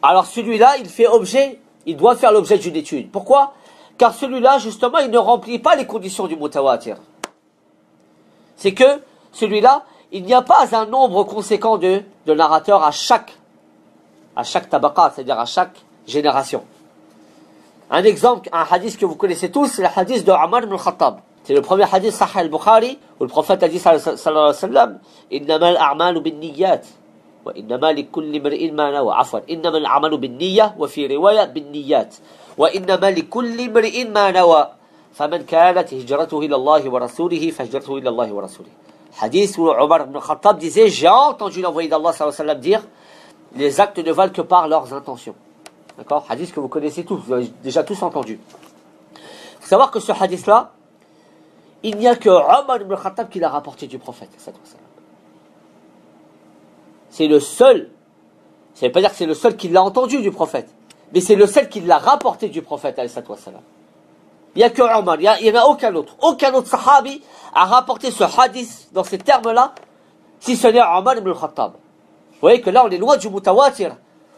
Alors celui-là, il fait objet, il doit faire l'objet d'une étude. Pourquoi? Car celui-là, justement, il ne remplit pas les conditions du mutawatir. C'est que celui-là, il n'y a pas un nombre conséquent de, de narrateurs à chaque, à chaque tabaqa, c'est-à-dire à chaque génération. Un exemple, un hadith que vous connaissez tous, c'est le hadith de Amar ibn Khattab. C'est le premier hadith Sahih al-Bukhari, où le prophète a dit, sallallahu alayhi wa sallam, « Innama al-a'malu bin niyyat, wa innama li kulli mri'in ma nawa, afwan, innama al-a'malu bin niyya, wa fi riwaya bin niyyat. » وإنما لكل مرئ ما نوى فمن كانت هجرته إلى الله ورسوله فهجرته إلى الله ورسوله. Hadith où Omar ibn Khattab disait: j'ai entendu l'envoyé d'Allah sallallahu alayhi wa sallam dire les actes ne valent que par leurs intentions. D'accord? Hadith que vous connaissez tous, vous avez déjà tous entendu. Il faut savoir que ce hadith là, il n'y a que Omar ibn Khattab qui l'a rapporté du prophète. C'est le seul, ça ne veut pas dire que c'est le seul qui l'a entendu du prophète. Mais c'est le seul qui l'a rapporté du prophète, alayhi salatu wassalam. Il n'y a que Omar, il n'y en a aucun autre. Aucun autre sahabi a rapporté ce hadith dans ces termes-là, si ce n'est Omar ibn Khattab. Vous voyez que là, on est loin du mutawatir.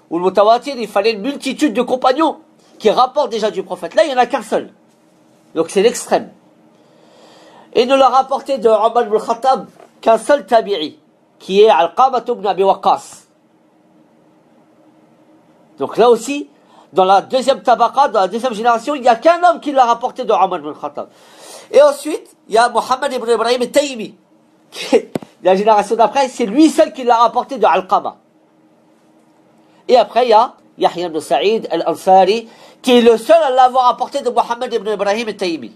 Où le mutawatir, il fallait une multitude de compagnons qui rapportent déjà du prophète. Là, il n'y en a qu'un seul. Donc c'est l'extrême. Et ne l'a rapporté de Omar ibn Khattab qu'un seul tabi'i, qui est Al-Qabat ibn Abi Waqqas. Donc là aussi, dans la deuxième tabaqa, dans la deuxième génération, il n'y a qu'un homme qui l'a rapporté de Omar ibn Khattab. Et ensuite, il y a Mohammed ibn Ibrahim al-Taymi. La génération d'après, c'est lui seul qui l'a rapporté de Al-Qama. Et après, il y a Yahya ibn Sa'id al-Ansari, qui est le seul à l'avoir rapporté de Mohammed ibn Ibrahim al-Taymi.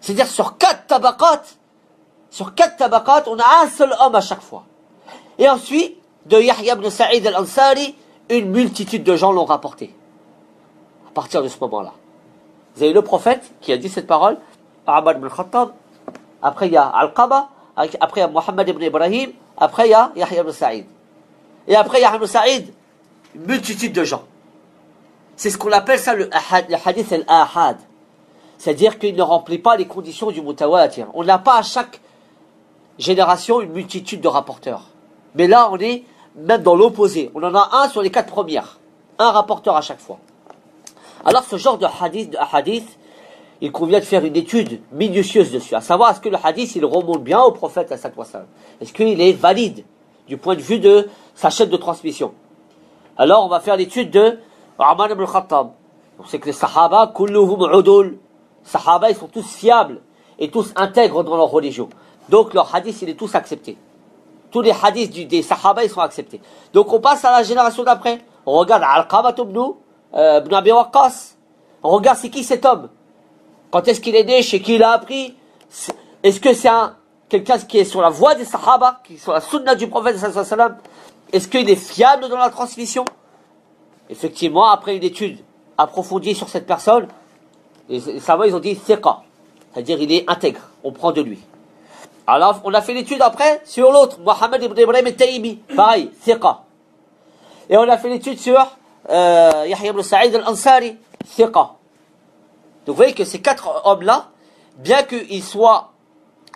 C'est-à-dire, sur quatre tabaqat, sur quatre tabaqat, on a un seul homme à chaque fois. Et ensuite, de Yahya ibn Sa'id al-Ansari, une multitude de gens l'ont rapporté. À partir de ce moment-là. Vous avez le prophète qui a dit cette parole, Omar ibn Khattab, après il y a Al-Qaba, après il y a Mohammed ibn Ibrahim, après il y a Yahya ibn Sa'id. Et après Yahya ibn Sa'id, une multitude de gens. C'est ce qu'on appelle ça le, ahad, le hadith al-ahad. C'est-à-dire qu'il ne remplit pas les conditions du mutawatir. On n'a pas à chaque génération une multitude de rapporteurs. Mais là, on est même dans l'opposé, on en a un sur les quatre premières, un rapporteur à chaque fois. Alors ce genre de hadith, de hadith, il convient de faire une étude minutieuse dessus, à savoir est-ce que le hadith il remonte bien au prophète, est-ce qu'il est valide du point de vue de sa chaîne de transmission. Alors on va faire l'étude de Omar ibn Khattab. On sait que les sahaba, les sahaba ils sont tous fiables et tous intègres dans leur religion, donc leur hadith il est tous accepté. Tous les hadiths du, des Sahaba, ils sont acceptés. Donc on passe à la génération d'après. On regarde Al-Qabat euh, ibn Abi Waqqas. On regarde c'est qui cet homme. Quand est-ce qu'il est né, chez qui il a appris. Est-ce que c'est un, quelqu'un qui est sur la voie des Sahaba, qui est sur la sunna du prophète sallallahu alayhi wa sallam. Est-ce qu'il est fiable dans la transmission? Effectivement, après une étude approfondie sur cette personne, les, les Sahaba, ils ont dit « thiqa », c'est-à-dire il est intègre, on prend de lui. Alors, on a fait l'étude après sur l'autre, Mohammed ibn Ibrahim al-Taymi, pareil, thiqa. Et on a fait l'étude sur euh, Yahya ibn Sa'id al-Ansari, thiqa. Donc vous voyez que ces quatre hommes-là, bien qu'ils soient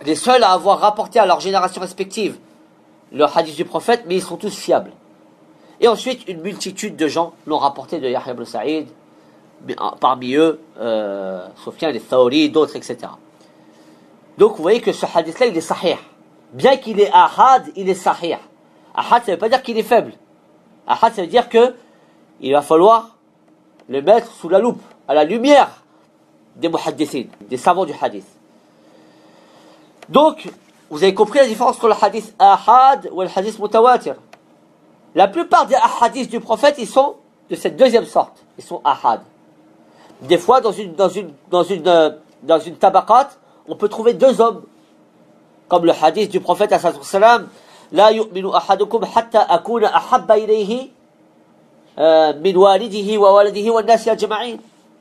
les seuls à avoir rapporté à leur génération respective le hadith du prophète, mais ils sont tous fiables. Et ensuite, une multitude de gens l'ont rapporté de Yahya ibn Sa'id, parmi eux, euh, Sufyan al-Thawri, d'autres, et cetera. Donc vous voyez que ce hadith-là, il est sahih. Bien qu'il est ahad, il est sahih. Ahad, ça ne veut pas dire qu'il est faible. Ahad, ça veut dire que il va falloir le mettre sous la loupe, à la lumière des muhaddithines, des savants du hadith. Donc, vous avez compris la différence entre le hadith ahad ou le hadith mutawatir. La plupart des ahadiths du prophète, ils sont de cette deuxième sorte. Ils sont ahad. Des fois, dans une, dans une, dans une, dans une tabaqat, on peut trouver deux hommes, comme le hadith du prophète sallallahu alayhi wa sallam, la yu'minu ahadukum hatta akuna ahabba ilayhi min walidihi wa waladihi wa nasi ajma'in.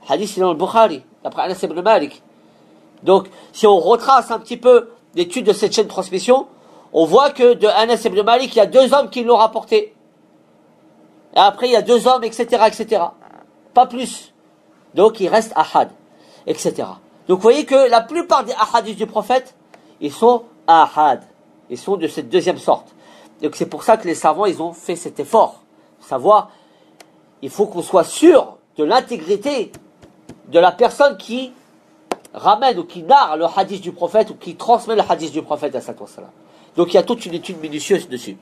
Hadith c'est dans le Bukhari, d'après Anas ibn Malik. Donc, si on retrace un petit peu l'étude de cette chaîne de transmission, on voit que de Anas ibn Malik, il y a deux hommes qui l'ont rapporté. Et après, il y a deux hommes, et cetera, et cetera. Pas plus. Donc, il reste ahad, et cetera. Donc vous voyez que la plupart des ahadiths du prophète, ils sont ahad. Ils sont de cette deuxième sorte. Donc c'est pour ça que les savants, ils ont fait cet effort. Pour savoir, il faut qu'on soit sûr de l'intégrité de la personne qui ramène ou qui narre le hadith du prophète ou qui transmet le hadith du prophète. Donc il y a toute une étude minutieuse dessus.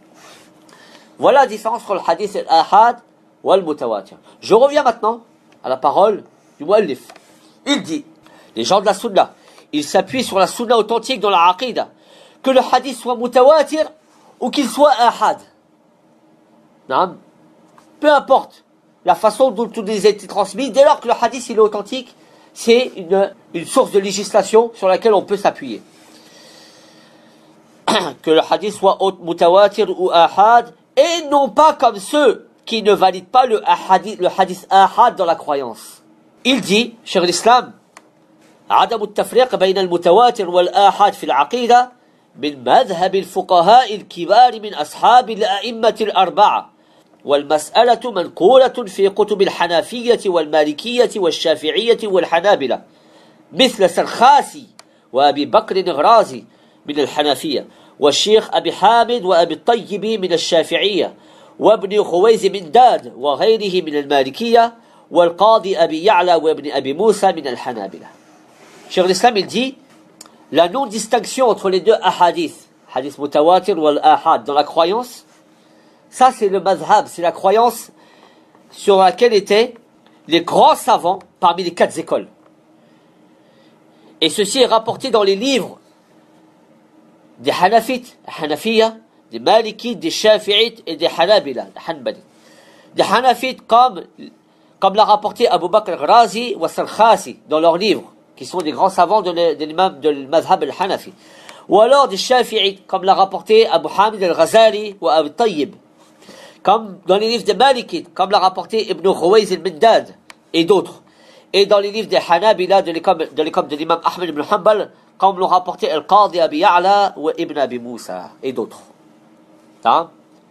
Voilà la différence entre le hadith et l'ahad ou le mutawatir. Je reviens maintenant à la parole du muallif. Il dit, les gens de la sunna, ils s'appuient sur la sunna authentique dans la aqidah. Que le hadith soit mutawatir ou qu'il soit ahad. Non. Peu importe la façon dont il a été transmis, dès lors que le hadith il est authentique, c'est une, une source de législation sur laquelle on peut s'appuyer. Que le hadith soit mutawatir ou ahad, et non pas comme ceux qui ne valident pas le hadith, le hadith ahad dans la croyance. Il dit, Cheikh l'Islam, عدم التفريق بين المتواتر والآحاد في العقيدة من مذهب الفقهاء الكبار من أصحاب الأئمة الأربعة والمسألة منقولة في كتب الحنفية والمالكية والشافعية والحنابلة مثل السرخاسي وأبي بكر الغرازي من الحنفية والشيخ أبي حامد وأبي الطيب من الشافعية وابن خويز من داد وغيره من المالكية والقاضي أبي يعلى وابن أبي موسى من الحنابلة. Cheikh l'Islam, il dit, la non-distinction entre les deux ahadith, hadith mutawatir ou al-ahad, dans la croyance, ça c'est le mazhab, c'est la croyance sur laquelle étaient les grands savants parmi les quatre écoles. Et ceci est rapporté dans les livres des Hanafites, Hanafiya, des Malikites, des Shafi'ites et des Hanabila, des Hanbali. Des Hanafites comme, comme l'a rapporté Abu Bakr al-Razi ou al-Sarkhasi dans leurs livres, qui sont des grands savants de l'imam de l'Madhhab al-Hanafi. Ou alors des Shafi'ites, comme l'a rapporté Abu Hamid al-Ghazali ou Abu Tayyib. Comme dans les livres des Malikites, comme l'a rapporté Ibn Khuwayz al-Mindad et d'autres. Et dans les livres des Hanabila de l'école de l'imam Ahmed ibn Hanbal, comme l'ont rapporté Al-Qadi Abi Ya'la ou Ibn Abi Moussa et d'autres. Hein?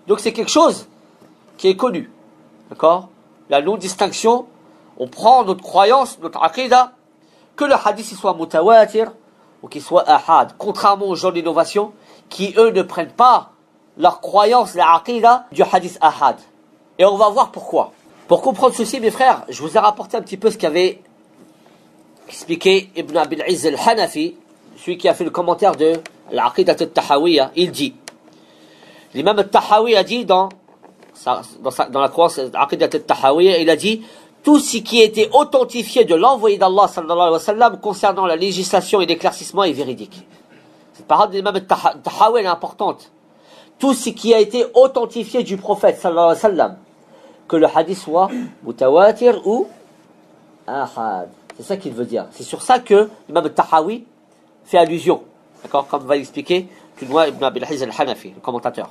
Donc c'est quelque chose qui est connu. D'accord? La non-distinction, on prend notre croyance, notre aqidah, que le hadith soit mutawatir ou qu'il soit ahad, contrairement aux gens d'innovation qui eux ne prennent pas leur croyance, la aqidah du hadith ahad. Et on va voir pourquoi. Pour comprendre ceci, mes frères, je vous ai rapporté un petit peu ce qu'avait expliqué Ibn Abil'iz al-Hanafi, celui qui a fait le commentaire de l'Aqidat al-Tahawiyah. Il dit, l'imam al-Tahawi a dit dans, dans, sa, dans la croyance l'Aqidat al-Tahawiyah, il a dit, tout ce qui était authentifié de l'envoyé d'Allah sallallahu alayhi wa sallam concernant la législation et l'éclaircissement est véridique. Cette parole de l'imam al-Tahawi est importante. Tout ce qui a été authentifié du prophète sallallahu alayhi wa sallam, que le hadith soit mutawatir ou ahad. C'est ça qu'il veut dire. C'est sur ça que l'imam al-Tahawi fait allusion. D'accord, comme va l'expliquer plus loin Ibn Abil'iz al-Hanafi, le commentateur.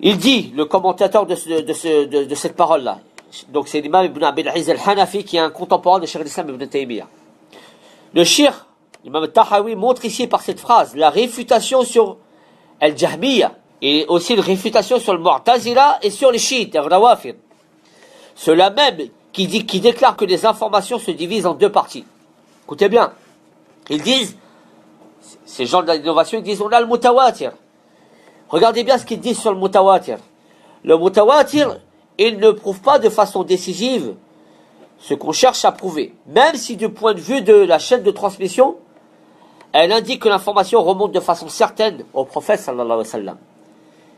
Il dit, le commentateur de, ce, de, ce, de, de cette parole-là, donc c'est l'imam Ibn Abil'iz al-Hanafi qui est un contemporain de Cheikh al-Islam Ibn Taymiyyah. Le Cheikh, l'imam al-Tahawi, montre ici par cette phrase la réfutation sur al-Jahmiyyah et aussi une réfutation sur le Mu'tazila et sur les chiites, al-Rawafid. Cela même qui, dit, qui déclare que les informations se divisent en deux parties. Écoutez bien, ils disent, ces gens de l'innovation, ils disent on a le mutawatir. Regardez bien ce qu'ils disent sur le mutawatir. Le mutawatir, il ne prouve pas de façon décisive ce qu'on cherche à prouver, même si du point de vue de la chaîne de transmission, elle indique que l'information remonte de façon certaine au prophète sallallahu alayhi wa sallam.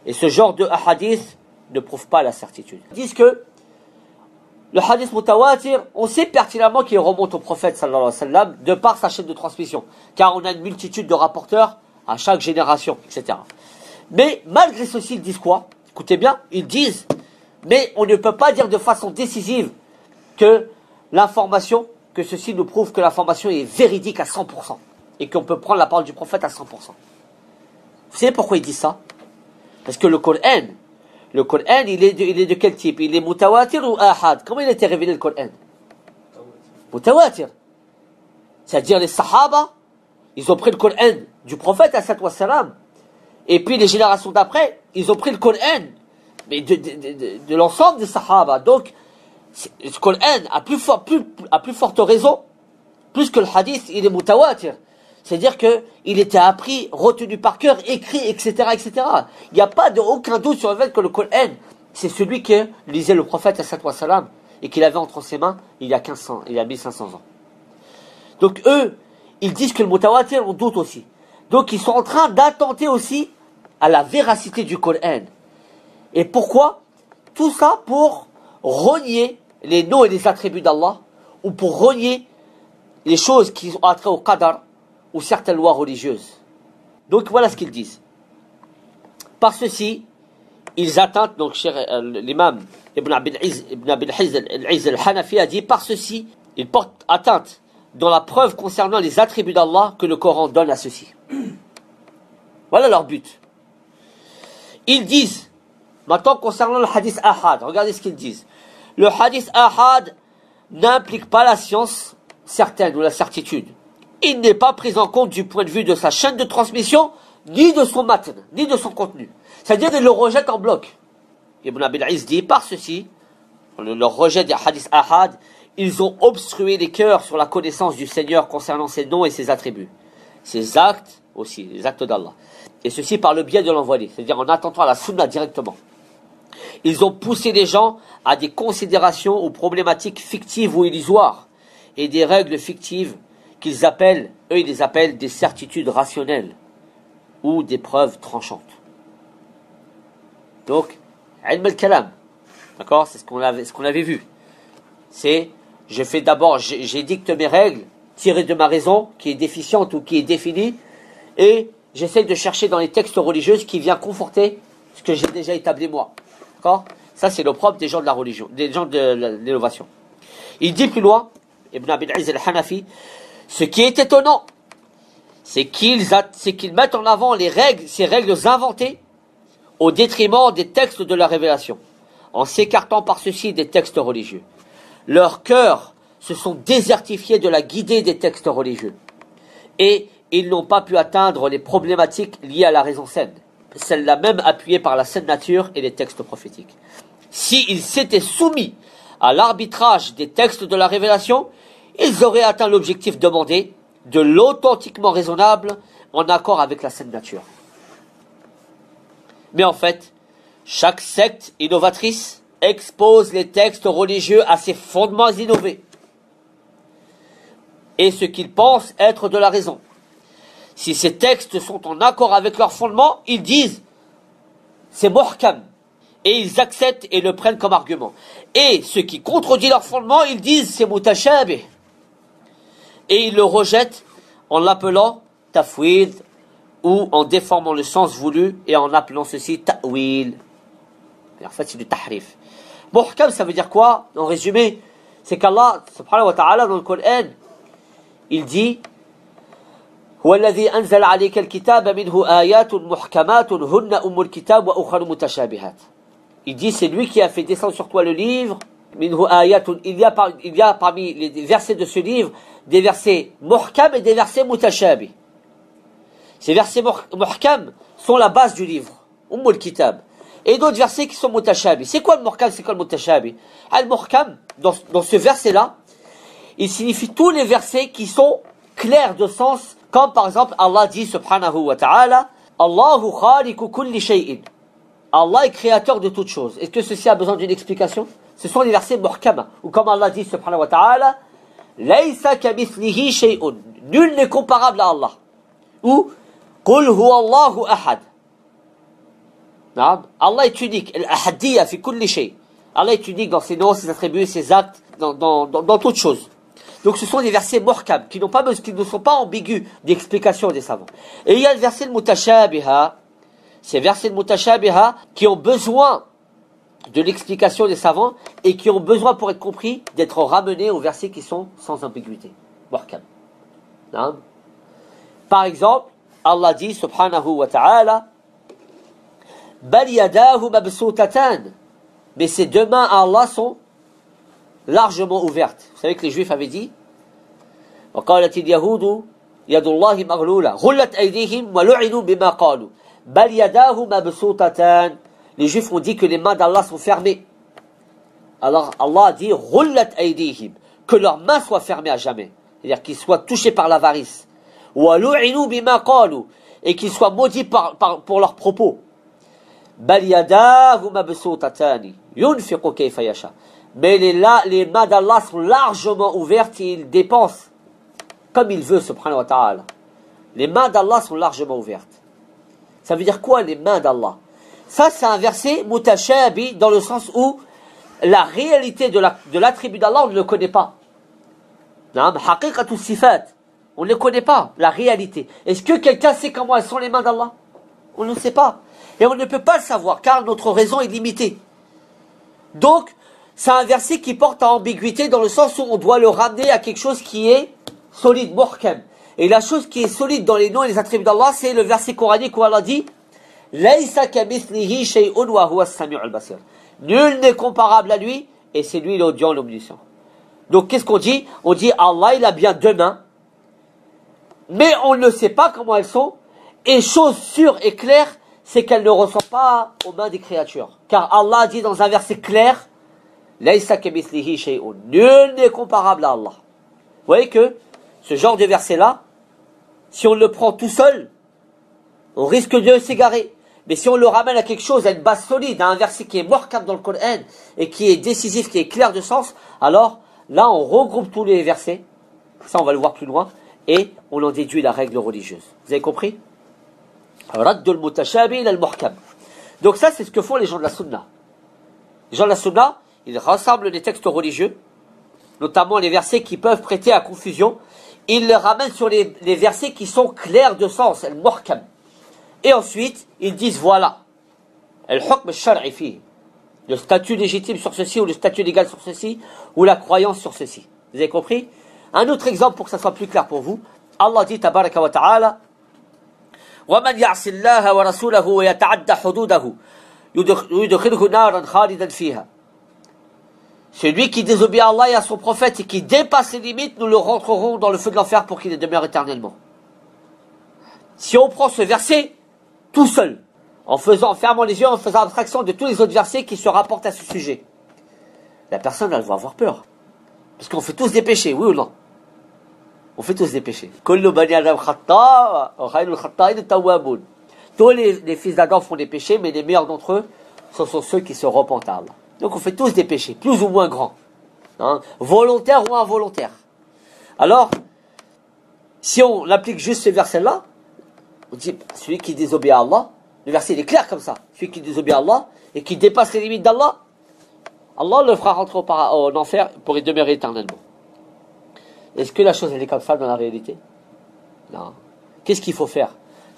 Et ce genre de hadith ne prouve pas la certitude. Ils disent que le hadith mutawatir, on sait pertinemment qu'il remonte au prophète sallallahu alayhi wa sallam de par sa chaîne de transmission, car on a une multitude de rapporteurs à chaque génération, et cetera. Mais malgré ceci, ils disent quoi? Écoutez bien, ils disent, mais on ne peut pas dire de façon décisive que l'information, que ceci nous prouve que l'information est véridique à cent pour cent et qu'on peut prendre la parole du prophète à cent pour cent. Vous savez pourquoi ils disent ça? Parce que le Coran, le Coran, il est de, il est de quel type? Il est mutawatir ou ahad? Comment il a été révélé le Coran? Mutawatir. C'est-à-dire les Sahaba, ils ont pris le Coran du prophète à sallam, et puis les générations d'après, ils ont pris le Coran, mais de, de, de, de, de l'ensemble des Sahaba. Donc, le Coran a plus, fort, plus, a plus forte raison, plus que le hadith, il est mutawatir. C'est-à-dire qu'il était appris, retenu par cœur, écrit, et cetera et cetera. Il n'y a pas de, aucun doute sur le fait que le Coran, c'est celui que lisait le prophète ﷺ et qu'il avait entre ses mains il y a quinze cents, il y a mille cinq cents ans. Donc eux, ils disent que le mutawatir, on doute aussi. Donc ils sont en train d'attenter aussi à la véracité du Coran. Et pourquoi? Tout ça pour renier les noms et les attributs d'Allah, ou pour renier les choses qui ont attrait au qadar, ou certaines lois religieuses. Donc voilà ce qu'ils disent. Par ceci, ils atteintent, donc l'imam Ibn Abil'iz al-Hanafi a dit, par ceci, ils portent atteinte dans la preuve concernant les attributs d'Allah que le Coran donne à ceux-ci. Voilà leur but. Ils disent, maintenant concernant le hadith ahad, regardez ce qu'ils disent. Le hadith ahad n'implique pas la science certaine ou la certitude. Il n'est pas pris en compte du point de vue de sa chaîne de transmission, ni de son matn, ni de son contenu. C'est-à-dire qu'ils le rejettent en bloc. Ibn Abil'iz dit, par ceci, le, le rejet des hadiths ahad, ils ont obstrué les cœurs sur la connaissance du Seigneur concernant ses noms et ses attributs, ses actes aussi, les actes d'Allah. Et ceci par le biais de l'envoyé, c'est-à-dire en attendant à la sunna directement. Ils ont poussé les gens à des considérations ou problématiques fictives ou illusoires, et des règles fictives qu'ils appellent, eux ils les appellent des certitudes rationnelles, ou des preuves tranchantes. Donc, ilm al-kalam, d'accord, c'est ce qu'on avait, ce qu'on avait vu. C'est, je fais d'abord, j'édicte mes règles, tirées de ma raison, qui est déficiente ou qui est définie, et j'essaie de chercher dans les textes religieux ce qui vient conforter ce que j'ai déjà établi moi. D'accord? Ça, c'est le propre des gens de la religion, des gens de l'innovation. Il dit plus loin, Ibn Abil'iz al-Hanafi, ce qui est étonnant, c'est qu'ils qu'ils mettent en avant les règles, ces règles inventées au détriment des textes de la révélation, en s'écartant par ceci des textes religieux. Leurs cœurs se sont désertifiés de la guidée des textes religieux et ils n'ont pas pu atteindre les problématiques liées à la raison saine, celle-là même appuyée par la saine nature et les textes prophétiques. S'ils s'étaient soumis à l'arbitrage des textes de la révélation, ils auraient atteint l'objectif demandé de l'authentiquement raisonnable en accord avec la saine nature. Mais en fait, chaque secte innovatrice expose les textes religieux à ses fondements innovés et ce qu'ils pensent être de la raison. Si ces textes sont en accord avec leurs fondements, ils disent c'est muhkam et ils acceptent et le prennent comme argument. Et ce qui contredit leurs fondements, ils disent c'est mutashabih et ils le rejettent en l'appelant tafwid ou en déformant le sens voulu et en appelant ceci ta'wil. En fait, c'est du tahrif. Muhkam, ça veut dire quoi? En résumé, c'est qu'Allah, subhanahu wa ta'ala, dans le Coran, il dit وَالَّذِي أَنزَلَ عَلَيْكَ الْكِتَابَ مِنْهُ آيَاتٌ مُحْكَمَاتٌ هُنَّ أُمُّ الْكِتَابِ وَأُخَرُ مُتَشَابِهَاتٌ. Il dit, c'est lui qui a fait descendre sur toi le livre. مِنْهُ آيَاتٌ. Il y a, par, il y a parmi les versets de ce livre des versets muhkam et des versets mutashabih. Ces versets muhkam sont la base du livre, أُمُّ الْكِتَابِ. Et d'autres versets qui sont mutashabih. C'est quoi le muhkam? C'est quoi le mutashabih? Al-muhkam, dans, dans ce verset-là, il signifie tous les versets qui sont clairs de sens, comme par exemple, Allah dit, subhanahu wa ta'ala, Allahu khaliqu kulli shay'in. Allah est créateur de toutes choses. Est-ce que ceci a besoin d'une explication? Ce sont les versets muhkama, ou comme Allah dit, subhanahu wa ta'ala, Laysa kamithlihi shay'un. Nul n'est comparable à Allah. Ou, Qul huwa Allahu ahad. Allah est unique. Al-ahadiyya fi kulli shay. Allah est unique dans ses noms, ses attributs, ses actes, dans, dans, dans, dans toutes choses. Donc ce sont des versets muhkam qui, qui ne sont pas ambigus d'explication des savants. Et il y a le verset mutashabiha. Ces versets mutashabiha qui ont besoin de l'explication des savants et qui ont besoin pour être compris d'être ramenés aux versets qui sont sans ambiguïté. Muhkam. Par exemple, Allah dit subhanahu wa ta'ala, mais ces deux mains à Allah sont largement ouvertes. Vous savez que les Juifs avaient dit les Juifs ont dit que les mains d'Allah sont fermées. Alors Allah a dit que leurs mains soient fermées à jamais. C'est-à-dire qu'ils soient touchés par l'avarice et qu'ils soient maudits par, par, pour leurs propos. Mais les, la, les mains d'Allah sont largement ouvertes et il dépense comme il veut, subhanahu wa ta'ala. Les mains d'Allah sont largement ouvertes. Ça veut dire quoi, les mains d'Allah? Ça, c'est un verset mutashabi dans le sens où la réalité de l'attribut la, de d'Allah, on ne le connaît pas. On ne le connaît pas, la réalité. Est-ce que quelqu'un sait comment elles sont les mains d'Allah? On ne le sait pas. Et on ne peut pas le savoir, car notre raison est limitée. Donc, c'est un verset qui porte à ambiguïté dans le sens où on doit le ramener à quelque chose qui est solide, muhkam. Et la chose qui est solide dans les noms et les attributs d'Allah, c'est le verset coranique où Allah dit « Laysa kamithlihi shay'un wa huwa as-sami'u al-basir » Nul n'est comparable à lui, et c'est lui l'audient, l'omniscient. Donc qu'est-ce qu'on dit? On dit Allah, il a bien deux mains, mais on ne sait pas comment elles sont, et chose sûre et claire, c'est qu'elles ne ressemblent pas aux mains des créatures. Car Allah dit dans un verset clair « Laysa kamithlihi shay'un » Nul n'est comparable à Allah. Vous voyez que ce genre de verset-là, si on le prend tout seul, on risque de s'égarer. Mais si on le ramène à quelque chose, à une base solide, à un verset qui est muhkam dans le Coran, et qui est décisif, qui est clair de sens, alors là on regroupe tous les versets, ça on va le voir plus loin, et on en déduit la règle religieuse. Vous avez compris? Raddul mutashabi ila al-muhkam. Donc ça c'est ce que font les gens de la Sunna. Les gens de la Sunna, ils rassemblent les textes religieux, notamment les versets qui peuvent prêter à confusion, ils le ramènent sur les, les versets qui sont clairs de sens, al-muhkam. Et ensuite, ils disent voilà, al-hukm al-shar'i fihi, le statut légitime sur ceci, ou le statut légal sur ceci, ou la croyance sur ceci. Vous avez compris? Un autre exemple pour que ça soit plus clair pour vous. Allah dit tabaraka wa ta'ala, وَمَنْ يَعْصِ اللَّهَ وَرَسُولَهُ وَيَتَعَدَّ حُدُودَهُ يُدْخِلْهُ نَارًا خَالِدًا فِيهَا. Celui qui désobéit à Allah et à son prophète et qui dépasse ses limites, nous le rentrerons dans le feu de l'enfer pour qu'il y demeure éternellement. Si on prend ce verset tout seul, en faisant, en fermant les yeux, en faisant abstraction de tous les autres versets qui se rapportent à ce sujet, la personne, elle va avoir peur. Parce qu'on fait tous des péchés, oui ou non? On fait tous des péchés. Tous les, les fils d'Adam font des péchés, mais les meilleurs d'entre eux, ce sont ceux qui se repentent à Allah. Donc on fait tous des péchés, plus ou moins grands, hein, volontaires ou involontaires. Alors, si on applique juste ce verset-là, on dit, celui qui désobéit à Allah, le verset il est clair comme ça, celui qui désobéit à Allah et qui dépasse les limites d'Allah, Allah le fera rentrer en enfer pour y demeurer éternellement. Est-ce que la chose elle est comme ça dans la réalité? Non. Qu'est-ce qu'il faut faire?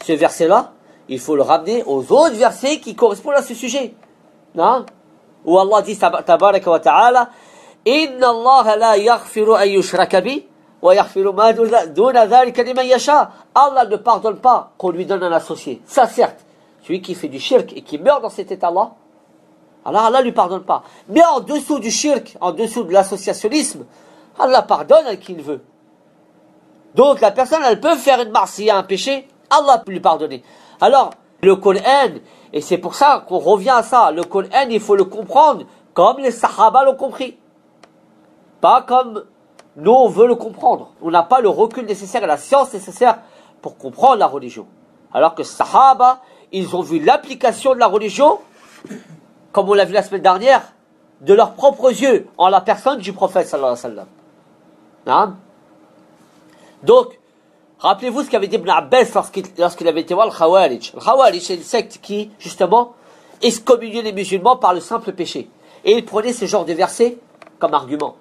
Ce verset-là, il faut le ramener aux autres versets qui correspondent à ce sujet. Non? Où Allah dit tabaraka wa ta'ala, inna Allah la yaghfiru an yushraka bihi wa yaghfiru ma duna dhalika liman yasha. Allah ne pardonne pas qu'on lui donne un associé. Ça certes, celui qui fait du shirk et qui meurt dans cet état-là, Allah ne lui pardonne pas. Mais en dessous du shirk, en dessous de l'associationnisme, Allah pardonne à qui il veut. Donc la personne, elle peut faire une marcia, un péché, Allah peut lui pardonner. Alors, le Coran, et c'est pour ça qu'on revient à ça, le Coran, il faut le comprendre comme les Sahaba l'ont compris. Pas comme nous, on veut le comprendre. On n'a pas le recul nécessaire et la science nécessaire pour comprendre la religion. Alors que les Sahaba, ils ont vu l'application de la religion, comme on l'a vu la semaine dernière, de leurs propres yeux, en la personne du prophète sallallahu alayhi wa sallam. Donc, rappelez-vous ce qu'avait dit Ibn Abbas lorsqu'il lorsqu'il avait été voir le Khawarij. Le Khawarij, c'est une secte qui, justement, excommuniait les musulmans par le simple péché. Et il prenait ce genre de verset comme argument.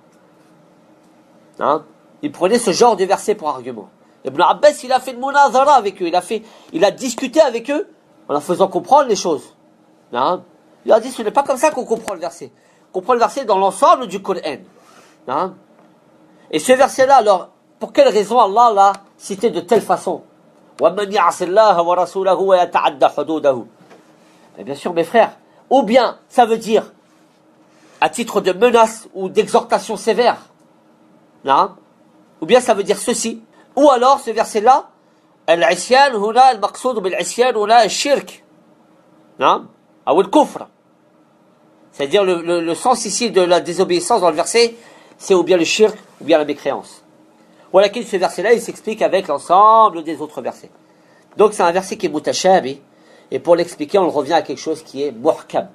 Hein? Il prenait ce genre de verset pour argument. Ibn Abbas, il a fait une munazara avec eux. Il a, fait, il a discuté avec eux en leur faisant comprendre les choses. Hein? Il a dit, ce n'est pas comme ça qu'on comprend le verset. On comprend le verset dans l'ensemble du Coran. Hein? Et ce verset-là, alors, pour quelle raison Allah l'a cité de telle façon? Et bien sûr, mes frères, ou bien ça veut dire à titre de menace ou d'exhortation sévère, hein? Ou bien ça veut dire ceci, ou alors ce verset-là, al-isyan huna al-maqsoud bil-isyan huna al-shirk, hein? Ou al-kufr. C'est-à-dire le, le, le sens ici de la désobéissance dans le verset, c'est ou bien le shirk ou bien la mécréance. Voilà qu'il ce verset-là, il s'explique avec l'ensemble des autres versets. Donc c'est un verset qui est mutashabi, et pour l'expliquer, on revient à quelque chose qui est muhkam,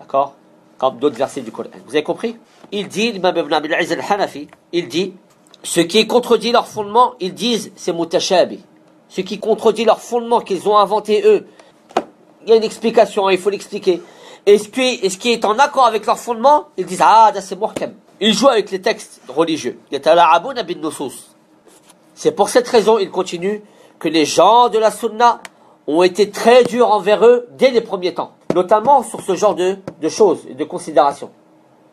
d'accord, comme d'autres versets du Coran. Vous avez compris? Il dit, l'imam Ibn Abil'iz al-Hanafi, il dit, ce qui contredit leur fondement, ils disent c'est mutashabi. Ce qui contredit leur fondement qu'ils ont inventé eux, il y a une explication, il faut l'expliquer. Et ce qui, et ce qui est en accord avec leur fondement, ils disent ah, c'est muhkam. Ils jouent avec les textes religieux. C'est pour cette raison, il continue, que les gens de la sunna ont été très durs envers eux dès les premiers temps, notamment sur ce genre de, de choses et de considérations.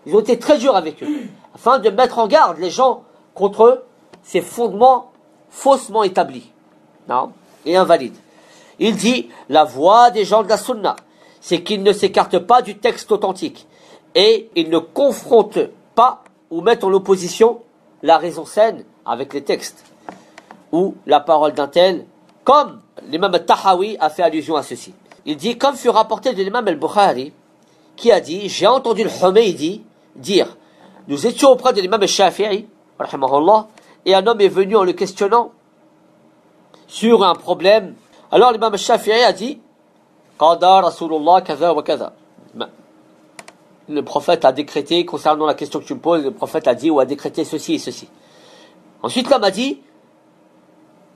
Ils ont été très durs avec eux, afin de mettre en garde les gens contre eux, ces fondements faussement établis non, et invalides. Il dit, la voix des gens de la sunna, c'est qu'ils ne s'écartent pas du texte authentique et ils ne confrontent pas ou mettent en opposition la raison saine avec les textes ou la parole d'un tel, comme l'imam al-Tahawi a fait allusion à ceci. Il dit, comme fut rapporté de l'imam al-Bukhari, qui a dit, j'ai entendu le Humaydi dire, nous étions auprès de l'imam al-Shafi'i, et un homme est venu en le questionnant sur un problème. Alors l'imam al-Shafi'i a dit, Qada Rasulullah kaza wa kaza. Le prophète a décrété, concernant la question que tu me poses, le prophète a dit ou a décrété ceci et ceci. Ensuite l'homme a dit,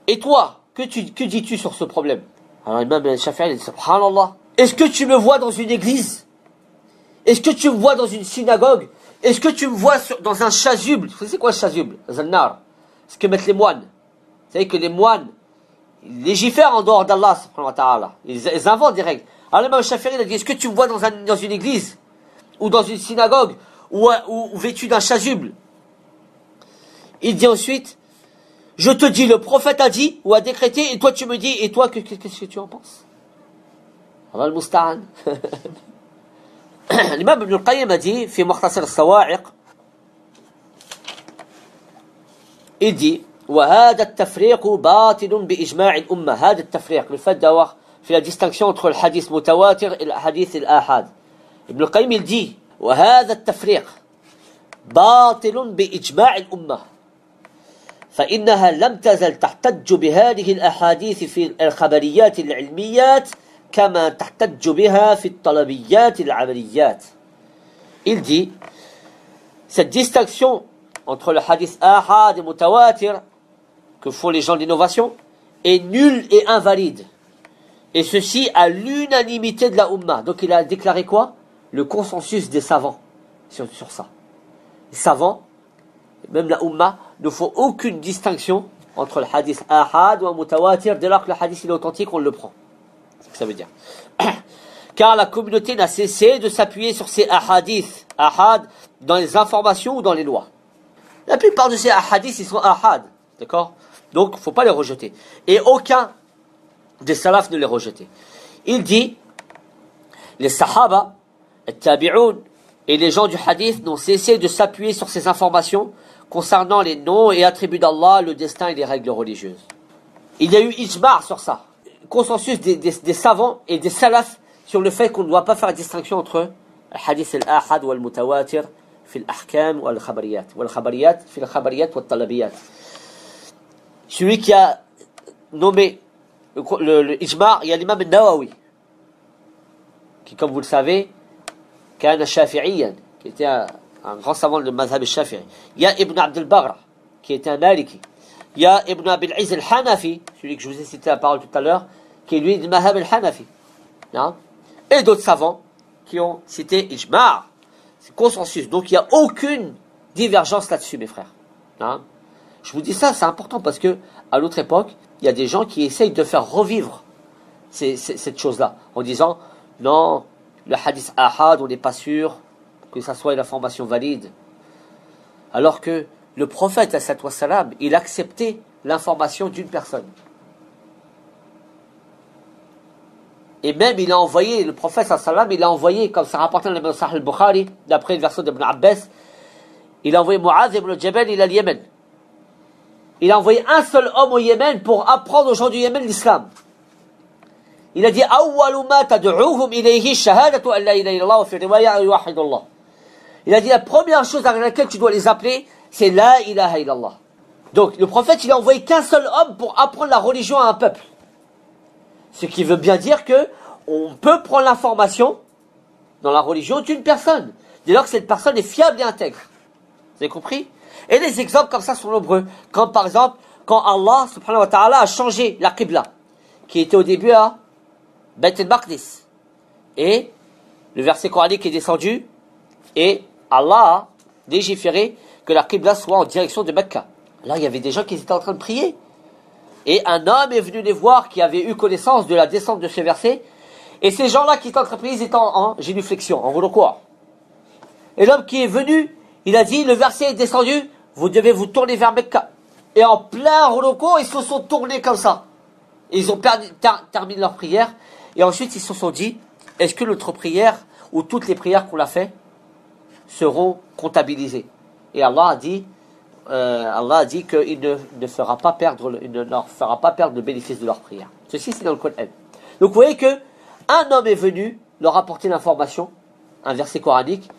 et toi, que, que dis-tu sur ce problème? Alors l'imam al-Shafi'i a dit, subhanallah, est-ce que tu me vois dans une église? Est-ce que tu me vois dans une synagogue? Est-ce que tu me vois sur, dans un chasuble? Vous savez quoi, le chasuble? Zannar. Ce que mettent les moines. Vous savez que les moines, ils légifèrent en dehors d'Allah, subhanahu wa ta'ala. Ils, ils inventent des règles. Alors l'imam al-Shafi'i a dit, est-ce que tu me vois dans, un, dans une église? Ou dans une synagogue? Ou, ou, ou vêtu d'un chasuble? Il dit ensuite, je te dis, le prophète a dit, ou a décrété, et toi tu me dis, et toi, qu'est-ce que, que, que tu en penses? Allah al-Musta'an. L'imam Ibn al-Qayyim a dit, fi Mukhtasar al-Sawa'iq, il dit, وهذا التفريق باطل بإجماع الأمة. هذا التفريق, le fait d'avoir fait la distinction entre le hadith mutawatir et le hadith al-ahad. Ibn al-Qayyim il dit, وهذا التفريق باطل بإجماع الأمة. فإنها لم تزل تحتج بهذه الأحاديث في الخبريات العلميات كما تحتج بها في الطلبيات العمليات. Il dit, cette distinction entre le hadith ahad et mutawatir que font les gens de l'innovation est nulle et invalide. Et ceci à l'unanimité de la Ummah. Donc il a déclaré quoi? Le consensus des savants sur, sur ça. Les savants, même la Ummah, ne font aucune distinction entre le hadith ahad ou un mutawatir. Dès lors que le hadith il est authentique, on le prend. C'est ce que ça veut dire. Car la communauté n'a cessé de s'appuyer sur ces ahadiths, ahad, dans les informations ou dans les lois. La plupart de ces ahadiths, ils sont ahad, d'accord? Donc, il ne faut pas les rejeter. Et aucun des salafs ne les rejetait. Il dit, les sahaba, les tabi'oun et les gens du hadith n'ont cessé de s'appuyer sur ces informations concernant les noms et attributs d'Allah, le destin et les règles religieuses. Il y a eu ijma' sur ça. Consensus des, des, des savants et des salafs sur le fait qu'on ne doit pas faire la distinction entre le hadith al-ahad ou al-mutawatir fi al-ahkam ou al-khabariyat ou al-khabariyat fi al-khabariyat ou al-talabiyat. Celui qui a nommé le ijma', il y a l'imam al-Nawawi qui, comme vous le savez, kana shafi'iyan, qui était un, un grand savant de mazhab al-Shafi'i. Il y a Ibn Abd al-Barra qui était un maliki. Il y a Ibn Abil'iz al-Hanafi, celui que je vous ai cité la parole tout à l'heure, qui est lui de Mazhab al-Hanafi. Et d'autres savants qui ont cité Ijma'. C'est consensus. Donc il n'y a aucune divergence là-dessus, mes frères. Non? Je vous dis ça, c'est important parce que à l'autre époque, il y a des gens qui essayent de faire revivre ces, ces, cette chose-là en disant non, le hadith ahad, on n'est pas sûr que ça soit une information valide. Alors que le prophète, alayhi wa sallam, il acceptait l'information d'une personne. Et même, il a envoyé, le prophète, alayhi wa sallam, il a envoyé, comme ça rapporte dans le Sahih al-Bukhari, d'après une version d'Ibn Abbas, il a envoyé Mu'adh ibn Jabal, il a le Yémen. Il a envoyé un seul homme au Yémen pour apprendre aux gens du Yémen l'islam. Il a dit, Awwalu ma tad'uuhum ilayhi shahadatu an la ilaha illallah wa fi riwaya yuwahhidullah. Il a dit, la première chose à laquelle tu dois les appeler, c'est la ilaha illallah. Donc le prophète, il a envoyé qu'un seul homme pour apprendre la religion à un peuple. Ce qui veut bien dire que on peut prendre l'information dans la religion d'une personne, dès lors que cette personne est fiable et intègre. Vous avez compris? Et les exemples comme ça sont nombreux. Quand par exemple, quand Allah subhanahu wa ta'ala a changé la Qibla, qui était au début à Beit al-Maqdis, et le verset coranique est descendu, et Allah a légiféré que la Qibla soit en direction de Mecca. Là, il y avait des gens qui étaient en train de prier. Et un homme est venu les voir qui avait eu connaissance de la descente de ce verset. Et ces gens-là qui étaient en train de prier, ils étaient en, en génuflexion, en roulant quoi. Et l'homme qui est venu, il a dit, le verset est descendu, vous devez vous tourner vers Mecca. Et en plein roulant, ils se sont tournés comme ça. Et ils ont perdu, ter, terminé leur prière. Et ensuite, ils se sont dit, est-ce que notre prière, ou toutes les prières qu'on a fait, seront comptabilisées? Et Allah a dit, Euh, Allah a dit qu'il ne, ne, fera pas perdre, il ne leur fera pas perdre le bénéfice de leur prière. Ceci, c'est dans le Coran. Donc, vous voyez que un homme est venu leur apporter l'information, un verset coranique,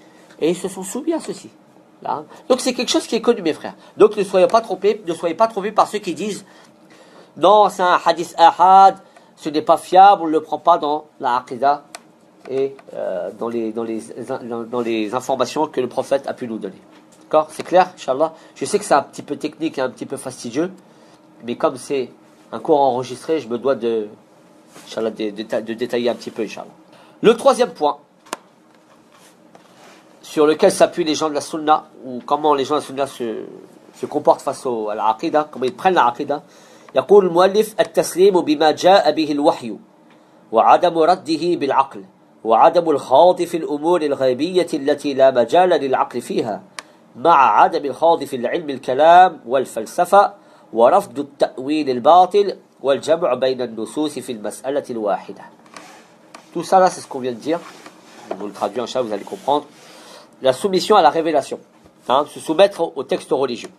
et ils se sont soumis à ceci. Là. Donc, c'est quelque chose qui est connu, mes frères. Donc, ne soyez pas trompés, ne soyez pas trompés par ceux qui disent non, c'est un hadith ahad, ce n'est pas fiable, on ne le prend pas dans la aqidah et euh, dans, les, dans, les, dans, dans les informations que le prophète a pu nous donner. D'accord, c'est clair, Inch'Allah. Je sais que c'est un petit peu technique et un petit peu fastidieux, mais comme c'est un cours enregistré, je me dois de, Inch'Allah, de, de, de détailler un petit peu, Inch'Allah. Le troisième point, sur lequel s'appuient les gens de la Sunna, ou comment les gens de la Sunna se, se comportent face au, à la Aqidah, comment ils prennent la Aqidah, يقول المؤلف التسليم بما جاء به الوحي وعدم رده بالعقل وعدم الخاض في الأمور الغيبية التي لا مجال للعقل فيها مع عدم الخاض في العلم الكلام والفلسفة ورفض التأويل الباطل والجمع بين النصوص في المسألة الواحدة. Tout ça là, c'est ce qu'on vient de dire. On vous le traduit en chat, vous allez comprendre. La soumission à la révélation, hein, se soumettre au texte religieux.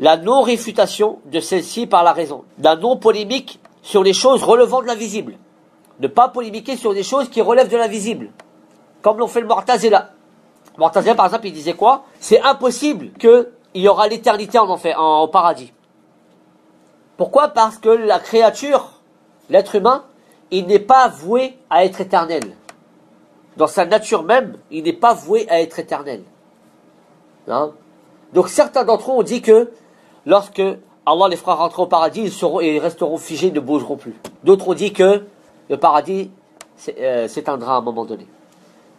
La non-réfutation de celle-ci par la raison. La non-polémique sur les choses relevant de l'invisible. Ne pas polémiquer sur des choses qui relèvent de l'invisible. Comme l'ont fait le Mu'tazila. Mu'tazila, par exemple, il disait quoi? C'est impossible qu'il y aura l'éternité en enfer, en, au paradis. Pourquoi? Parce que la créature, l'être humain, il n'est pas voué à être éternel. Dans sa nature même, il n'est pas voué à être éternel. Hein? Donc certains d'entre eux ont dit que lorsque Allah les fera rentrer au paradis, ils, seront, ils resteront figés, ils ne bougeront plus. D'autres ont dit que le paradis euh, s'éteindra à un moment donné.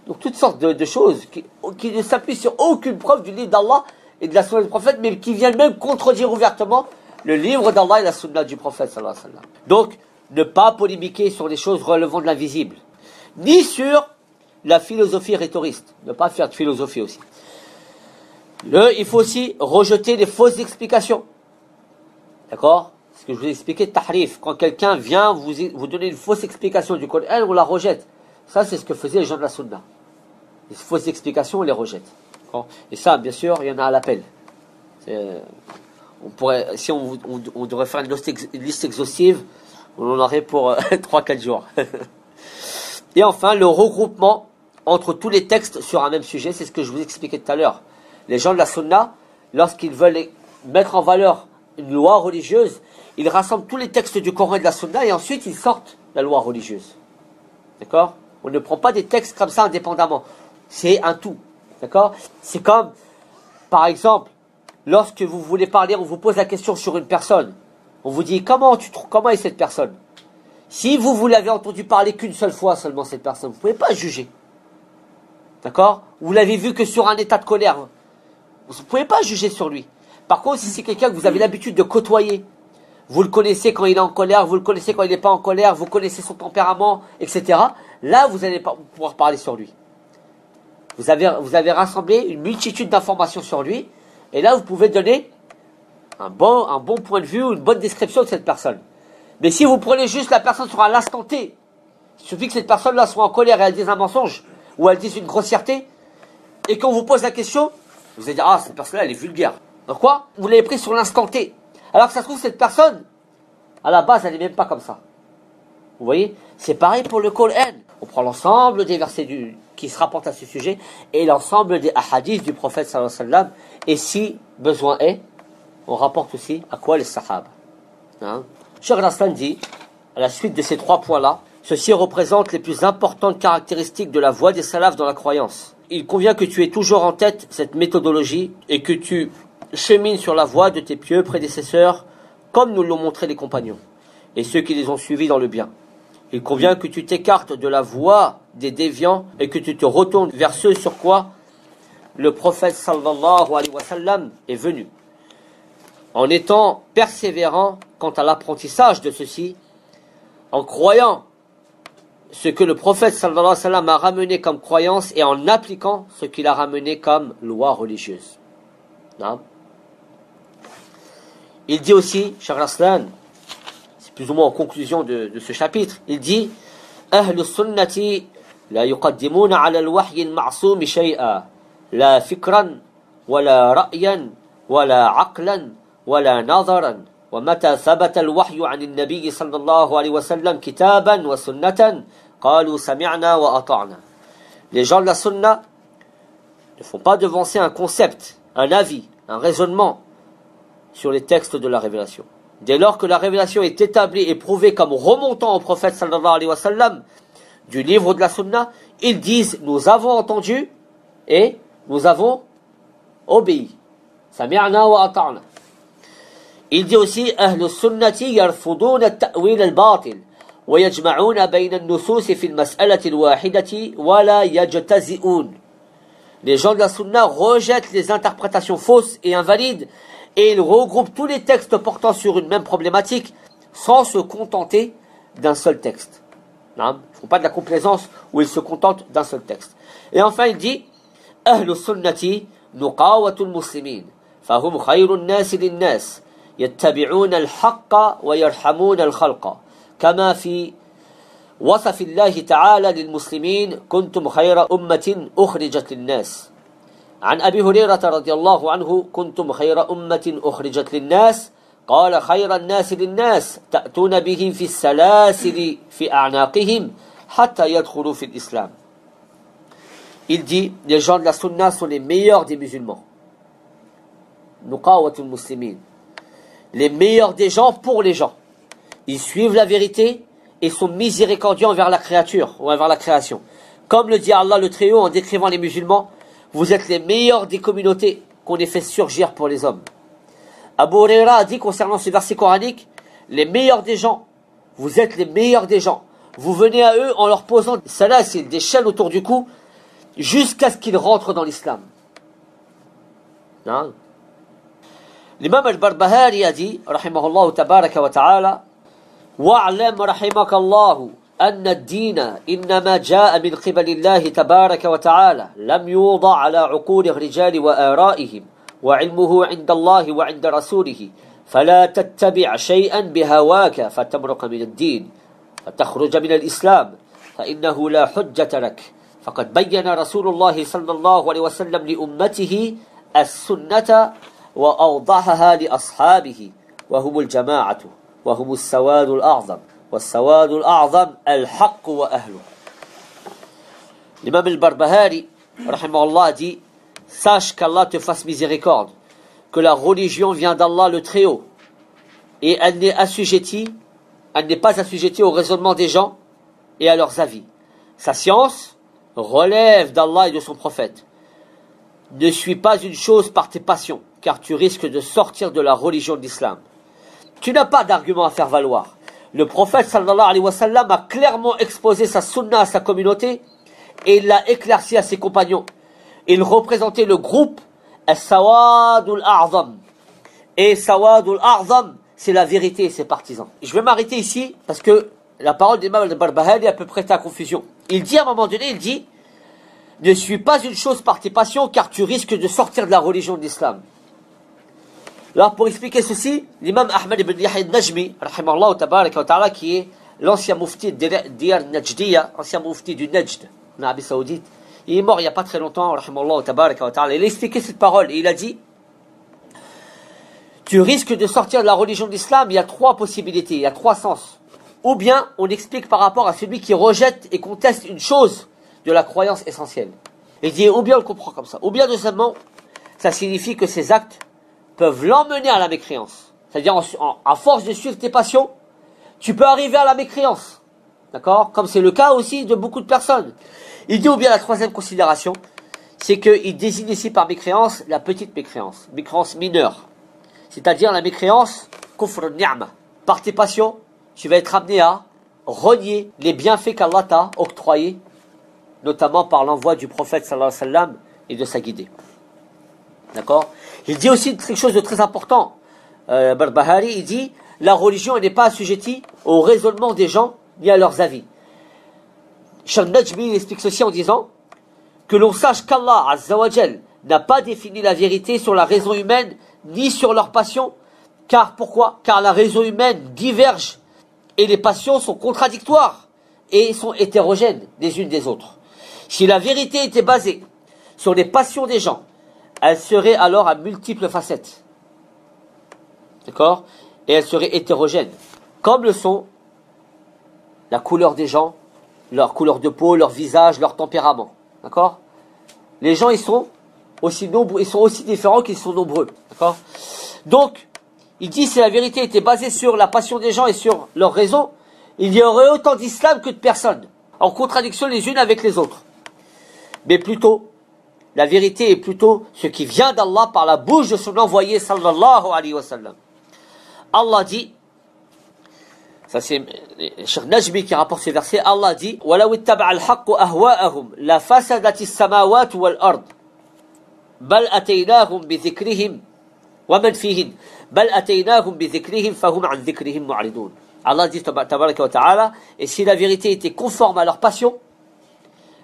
Donc, toutes sortes de, de choses qui, qui ne s'appuient sur aucune preuve du livre d'Allah et de la sunna du prophète, mais qui viennent même contredire ouvertement le livre d'Allah et la sunna du prophète, sallallahu alayhi wa sallam. Donc, ne pas polémiquer sur les choses relevant de l'invisible, ni sur la philosophie rhétoriste. Ne pas faire de philosophie aussi. Le, il faut aussi rejeter les fausses explications. D'accord? Ce que je vous ai expliqué de tahrif. Quand quelqu'un vient vous, vous donner une fausse explication du Coran, on la rejette. Ça, c'est ce que faisaient les gens de la sunna. Les fausses explications, on les rejette. Et ça, bien sûr, il y en a à l'appel. On pourrait, si on, on, on devrait faire une liste, ex, une liste exhaustive, on en aurait pour euh, trois quatre jours. Et enfin, le regroupement entre tous les textes sur un même sujet, c'est ce que je vous expliquais tout à l'heure. Les gens de la sunna, lorsqu'ils veulent mettre en valeur une loi religieuse, ils rassemblent tous les textes du Coran et de la sunna et ensuite ils sortent la loi religieuse. D'accord? On ne prend pas des textes comme ça indépendamment. C'est un tout, d'accord? C'est comme, par exemple, lorsque vous voulez parler, on vous pose la question sur une personne. On vous dit, comment, tu, comment est cette personne? Si vous, vous l'avez entendu parler qu'une seule fois seulement cette personne, vous ne pouvez pas juger. D'accord? Vous l'avez vu que sur un état de colère. Vous ne pouvez pas juger sur lui. Par contre, si c'est quelqu'un que vous avez l'habitude de côtoyer, vous le connaissez quand il est en colère, vous le connaissez quand il n'est pas en colère, vous connaissez son tempérament, et cetera. Là, vous allez pouvoir parler sur lui. Vous avez, vous avez rassemblé une multitude d'informations sur lui, et là, vous pouvez donner un bon, un bon point de vue ou une bonne description de cette personne. Mais si vous prenez juste la personne sur un instant T, il suffit que cette personne-là soit en colère et elle dise un mensonge, ou elle dise une grossièreté, et qu'on vous pose la question, vous allez dire « Ah, cette personne-là, elle est vulgaire. » Pourquoi ? Vous l'avez pris sur l'instant T. Alors que ça se trouve, cette personne, à la base, elle n'est même pas comme ça. Vous voyez ? C'est pareil pour le Coran. On prend l'ensemble des versets du, qui se rapportent à ce sujet et l'ensemble des hadiths du prophète sallallahu alayhi wa sallam. Et si besoin est, on rapporte aussi à quoi les Sahaba. Hein? Cheikh Raslan dit, à la suite de ces trois points-là, ceci représente les plus importantes caractéristiques de la voie des salafs dans la croyance. Il convient que tu aies toujours en tête cette méthodologie et que tu chemines sur la voie de tes pieux prédécesseurs comme nous l'ont montré les compagnons et ceux qui les ont suivis dans le bien. Il convient que tu t'écartes de la voie des déviants et que tu te retournes vers ceux sur quoi le prophète sallallahu alayhi wa sallam est venu. En étant persévérant quant à l'apprentissage de ceci, en croyant ce que le prophète sallallahu alayhi wa sallam a ramené comme croyance et en appliquant ce qu'il a ramené comme loi religieuse. Non. Il dit aussi, Cheikh Raslan, c'est plus ou moins en conclusion de, de ce chapitre, il dit Ahlus sunnati la yuqaddimuna ala al-wahyi al-ma'sumi shay'a la fikran wa la ra'yan wa la aqlan wa la nazaran wa mata thabata al-wahyu 'an an-nabiy sallallahu alayhi wa sallam kitaban wa sunnatan qalu sami'na wa ata'na. Les gens de la sunna ne font pas devancer un concept, un avis, un raisonnement sur les textes de la révélation. Dès lors que la révélation est établie et prouvée comme remontant au prophète sallallahu alayhi wa sallam du livre de la sunna, ils disent nous avons entendu et nous avons obéi. Sami'na wa ata'na. Il dit aussi Ahlus sunnati yarfuduna at-ta'wil al-batil wa yajma'una bayna an-nusus fi al-mas'alati al-wahidati wa la yajtazi'un. Les gens de la sunna rejettent les interprétations fausses et invalides et ils regroupent tous les textes portant sur une même problématique sans se contenter d'un seul texte. Non, ils ne font pas de la complaisance où ils se contentent d'un seul texte. Et enfin il dit Ahlus sunnati nuqawatul muslimin fahum khayrun nasi linnas yattabi'una al-haqqa wa yarhamuna al-khalqa kama fi وصف الله تعالى للمسلمين كنتم خير أمة أخرجت للناس عن أبي هريرة رضي الله عنه كنتم خير أمة أخرجت للناس قال خير الناس للناس تأتون به في السلاسل في أعناقهم حتى يدخلوا في الإسلام. Il dit les gens de la sunna sont les meilleurs des musulmans. نقاوة المسلمين, les meilleurs des gens pour les gens. Ils suivent la vérité et sont miséricordieux envers la créature ou envers la création. Comme le dit Allah le Très-Haut en décrivant les musulmans, vous êtes les meilleurs des communautés qu'on ait fait surgir pour les hommes. Abu Huraira a dit concernant ce verset coranique, les meilleurs des gens, vous êtes les meilleurs des gens. Vous venez à eux en leur posant des salasil, des chaînes autour du cou, jusqu'à ce qu'ils rentrent dans l'islam. L'imam al-Barbahari a dit, rahimahullah tabaraka wa ta'ala, واعلم رحمك الله أن الدين إنما جاء من قبل الله تبارك وتعالى لم يوضع على عقول الرجال وآرائهم وعلمه عند الله وعند رسوله فلا تتبع شيئا بهواك فتمرق من الدين فتخرج من الإسلام فإنه لا حجة لك فقد بين رسول الله صلى الله عليه وسلم لأمته السنة وأوضحها لأصحابه وهم الجماعة وهم السواد الأعظم والسواد الأعظم الحق وأهله. L'imam al-Barbahari, rahimahullah, dit sache qu'Allah te fasse miséricorde, que la religion vient d'Allah le Très-Haut et elle n'est assujettie, elle n'est pas assujettie au raisonnement des gens et à leurs avis. Sa science relève d'Allah et de son prophète. Ne suis pas une chose par tes passions, car tu risques de sortir de la religion de l'islam. Tu n'as pas d'argument à faire valoir. Le prophète sallallahu alayhi wa sallam a clairement exposé sa sunna à sa communauté et il l'a éclairci à ses compagnons. Il représentait le groupe As-Sawadul A'zam. Et Sawadul A'zam, c'est la vérité et ses partisans. Je vais m'arrêter ici parce que la parole d'Imam al-Barbahari est à peu près à confusion. Il dit à un moment donné, il dit « Ne suis pas une chose par tes passions car tu risques de sortir de la religion de l'islam. » Alors pour expliquer ceci, l'imam Ahmed ibn Yahya al-Najmi, rahimahullah tabaraka wa ta'ala, qui est l'ancien moufti de Diyar Najdiya, ancien moufti du Najd, en Arabie Saoudite, il est mort il n'y a pas très longtemps, rahimahullah tabaraka wa ta'ala, il a expliqué cette parole et il a dit tu risques de sortir de la religion de l'islam, il y a trois possibilités, il y a trois sens. Ou bien on explique par rapport à celui qui rejette et conteste une chose de la croyance essentielle. Il dit ou bien on le comprend comme ça, ou bien deuxièmement, ça signifie que ces actes peuvent l'emmener à la mécréance. C'est-à-dire, en, en, à force de suivre tes passions, tu peux arriver à la mécréance. D'accord? Comme c'est le cas aussi de beaucoup de personnes. Il dit ou bien la troisième considération, c'est qu'il désigne ici par mécréance la petite mécréance, mécréance mineure. C'est-à-dire la mécréance, kufr ni'ma. Par tes passions, tu vas être amené à renier les bienfaits qu'Allah t'a octroyés, notamment par l'envoi du prophète sallallahu alayhi wa sallam et de sa guidée. D'accord? Il dit aussi quelque chose de très important. Euh, Al-Barbahari, il dit, la religion n'est pas assujettie au raisonnement des gens ni à leurs avis. Cheikh Najmi explique ceci en disant que l'on sache qu'Allah Azzawajal n'a pas défini la vérité sur la raison humaine ni sur leurs passions. Car pourquoi? Car la raison humaine diverge et les passions sont contradictoires et sont hétérogènes les unes des autres. Si la vérité était basée sur les passions des gens, elle serait alors à multiples facettes. D'accord? Et elle serait hétérogène. Comme le sont la couleur des gens, leur couleur de peau, leur visage, leur tempérament. D'accord? Les gens, ils sont aussi nombreux, ils sont aussi différents qu'ils sont nombreux. D'accord? Donc, il dit, si la vérité était basée sur la passion des gens et sur leur raison, il y aurait autant d'islam que de personnes, en contradiction les unes avec les autres. Mais plutôt, la vérité est plutôt ce qui vient d'Allah par la bouche de son envoyé, sallallahu alayhi wa sallam. Allah dit, ça c'est Cheikh Najmi qui rapporte ce verset, Allah dit, وَلَوِ اتَّبَعَ الْحَقُّ أَهْوَاءَهُمْ لَفَسَدَتِ السَّمَاوَاتُ وَالْأَرْضِ بَلْ أَتَيْنَاهُمْ بِذِكْرِهِمْ وَمَنْ فِيهِمْ بَلْ أَتَيْنَاهُمْ بِذِكْرِهِمْ فَهُمْ عَنْ ذِكْرِهِمْ مُعْرِضُونَ. Allah dit, tabaraka wa ta'ala, et si la vérité était conforme à leur passion,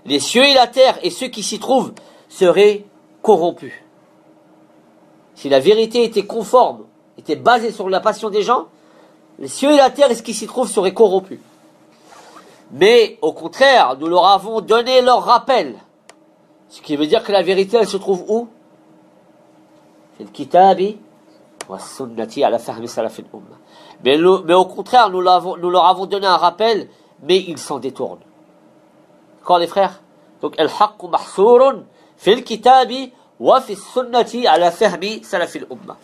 les cieux et la terre et ceux qui s'y trouvent seraient corrompus. Si la vérité était conforme, était basée sur la passion des gens, les cieux et la terre et ce qui s'y trouve seraient corrompus. Mais au contraire, nous leur avons donné leur rappel. Ce qui veut dire que la vérité, elle se trouve où? C'est le kitabi wa sunnati ala fahmi salaf al-ummah. Mais, le, mais au contraire, nous, nous leur avons donné un rappel, mais ils s'en détournent. D'accord les frères? Donc, al-haqqu mahsurun fil kitabi wa fil sunnati ala fahmi salaf al-ummah.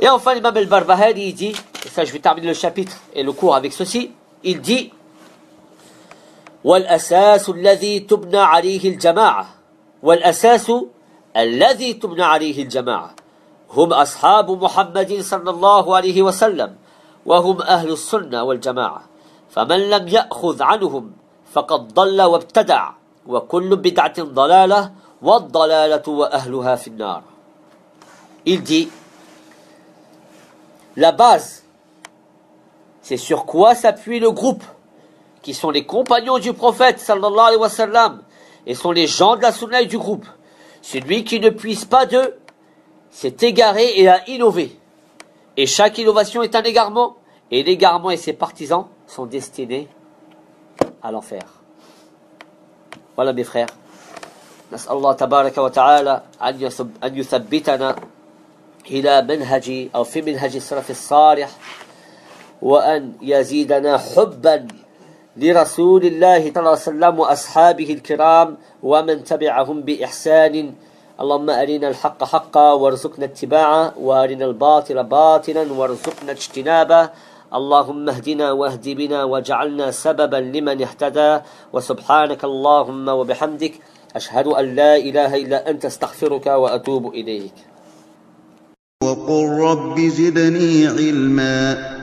Et enfin, l'imam al-Barbahari, il dit, et ça je vais terminer le chapitre et le cours avec ceci, il dit, وَالْأَسَاسُ الَّذِي تُبْنَى عَلَيْهِ الْجَمَاعَةِ وَالْأَسَاسُ الَّذِي تُبْنَى عَلَيْهِ الْجَمَاعَةِ هُمْ أَصْحَابُ مُحَمَّدٍ صَلَّى اللَّهُ عَلَيْهِ وَسَلَّمَ وَهُمْ أَهْلُ السُّنَّةِ وَالْجَمَاعَةِ فَمَنْ لَمْ يَأْخُذْ عَنْهُمْ فَقَدْ ضَلَّ وَابْتَدَعَ وَكُلُّ بِدْعَةٍ ضَلَالَةٌ وَالضَّلَالَةُ وَأَهْلُهَا فِي النَّارِ. Il dit, la base, c'est sur quoi s'appuie le groupe, qui sont les compagnons du prophète, sallallahu alayhi wa sallam, et sont les gens de la sunna du groupe. Celui qui ne puise pas d'eux, s'est égaré et a innové. Et chaque innovation est un égarement, et l'égarement et ses partisans sont destinés à l'enfer. Voilà mes frères. Nas'Allah tabaraka wa ta'ala an yuthabbitana إلى منهج أو في منهج السلف الصالح وأن يزيدنا حبا لرسول الله صلى الله عليه وسلم وأصحابه الكرام ومن تبعهم بإحسان. اللهم أرنا الحق حقا وارزقنا اتباعه وأرنا الباطل باطلا وارزقنا اجتنابه. اللهم اهدنا واهد بنا واجعلنا سببا لمن اهتدى. وسبحانك اللهم وبحمدك أشهد أن لا إله إلا أنت استغفرك وأتوب إليك. وقل رب زدني علما.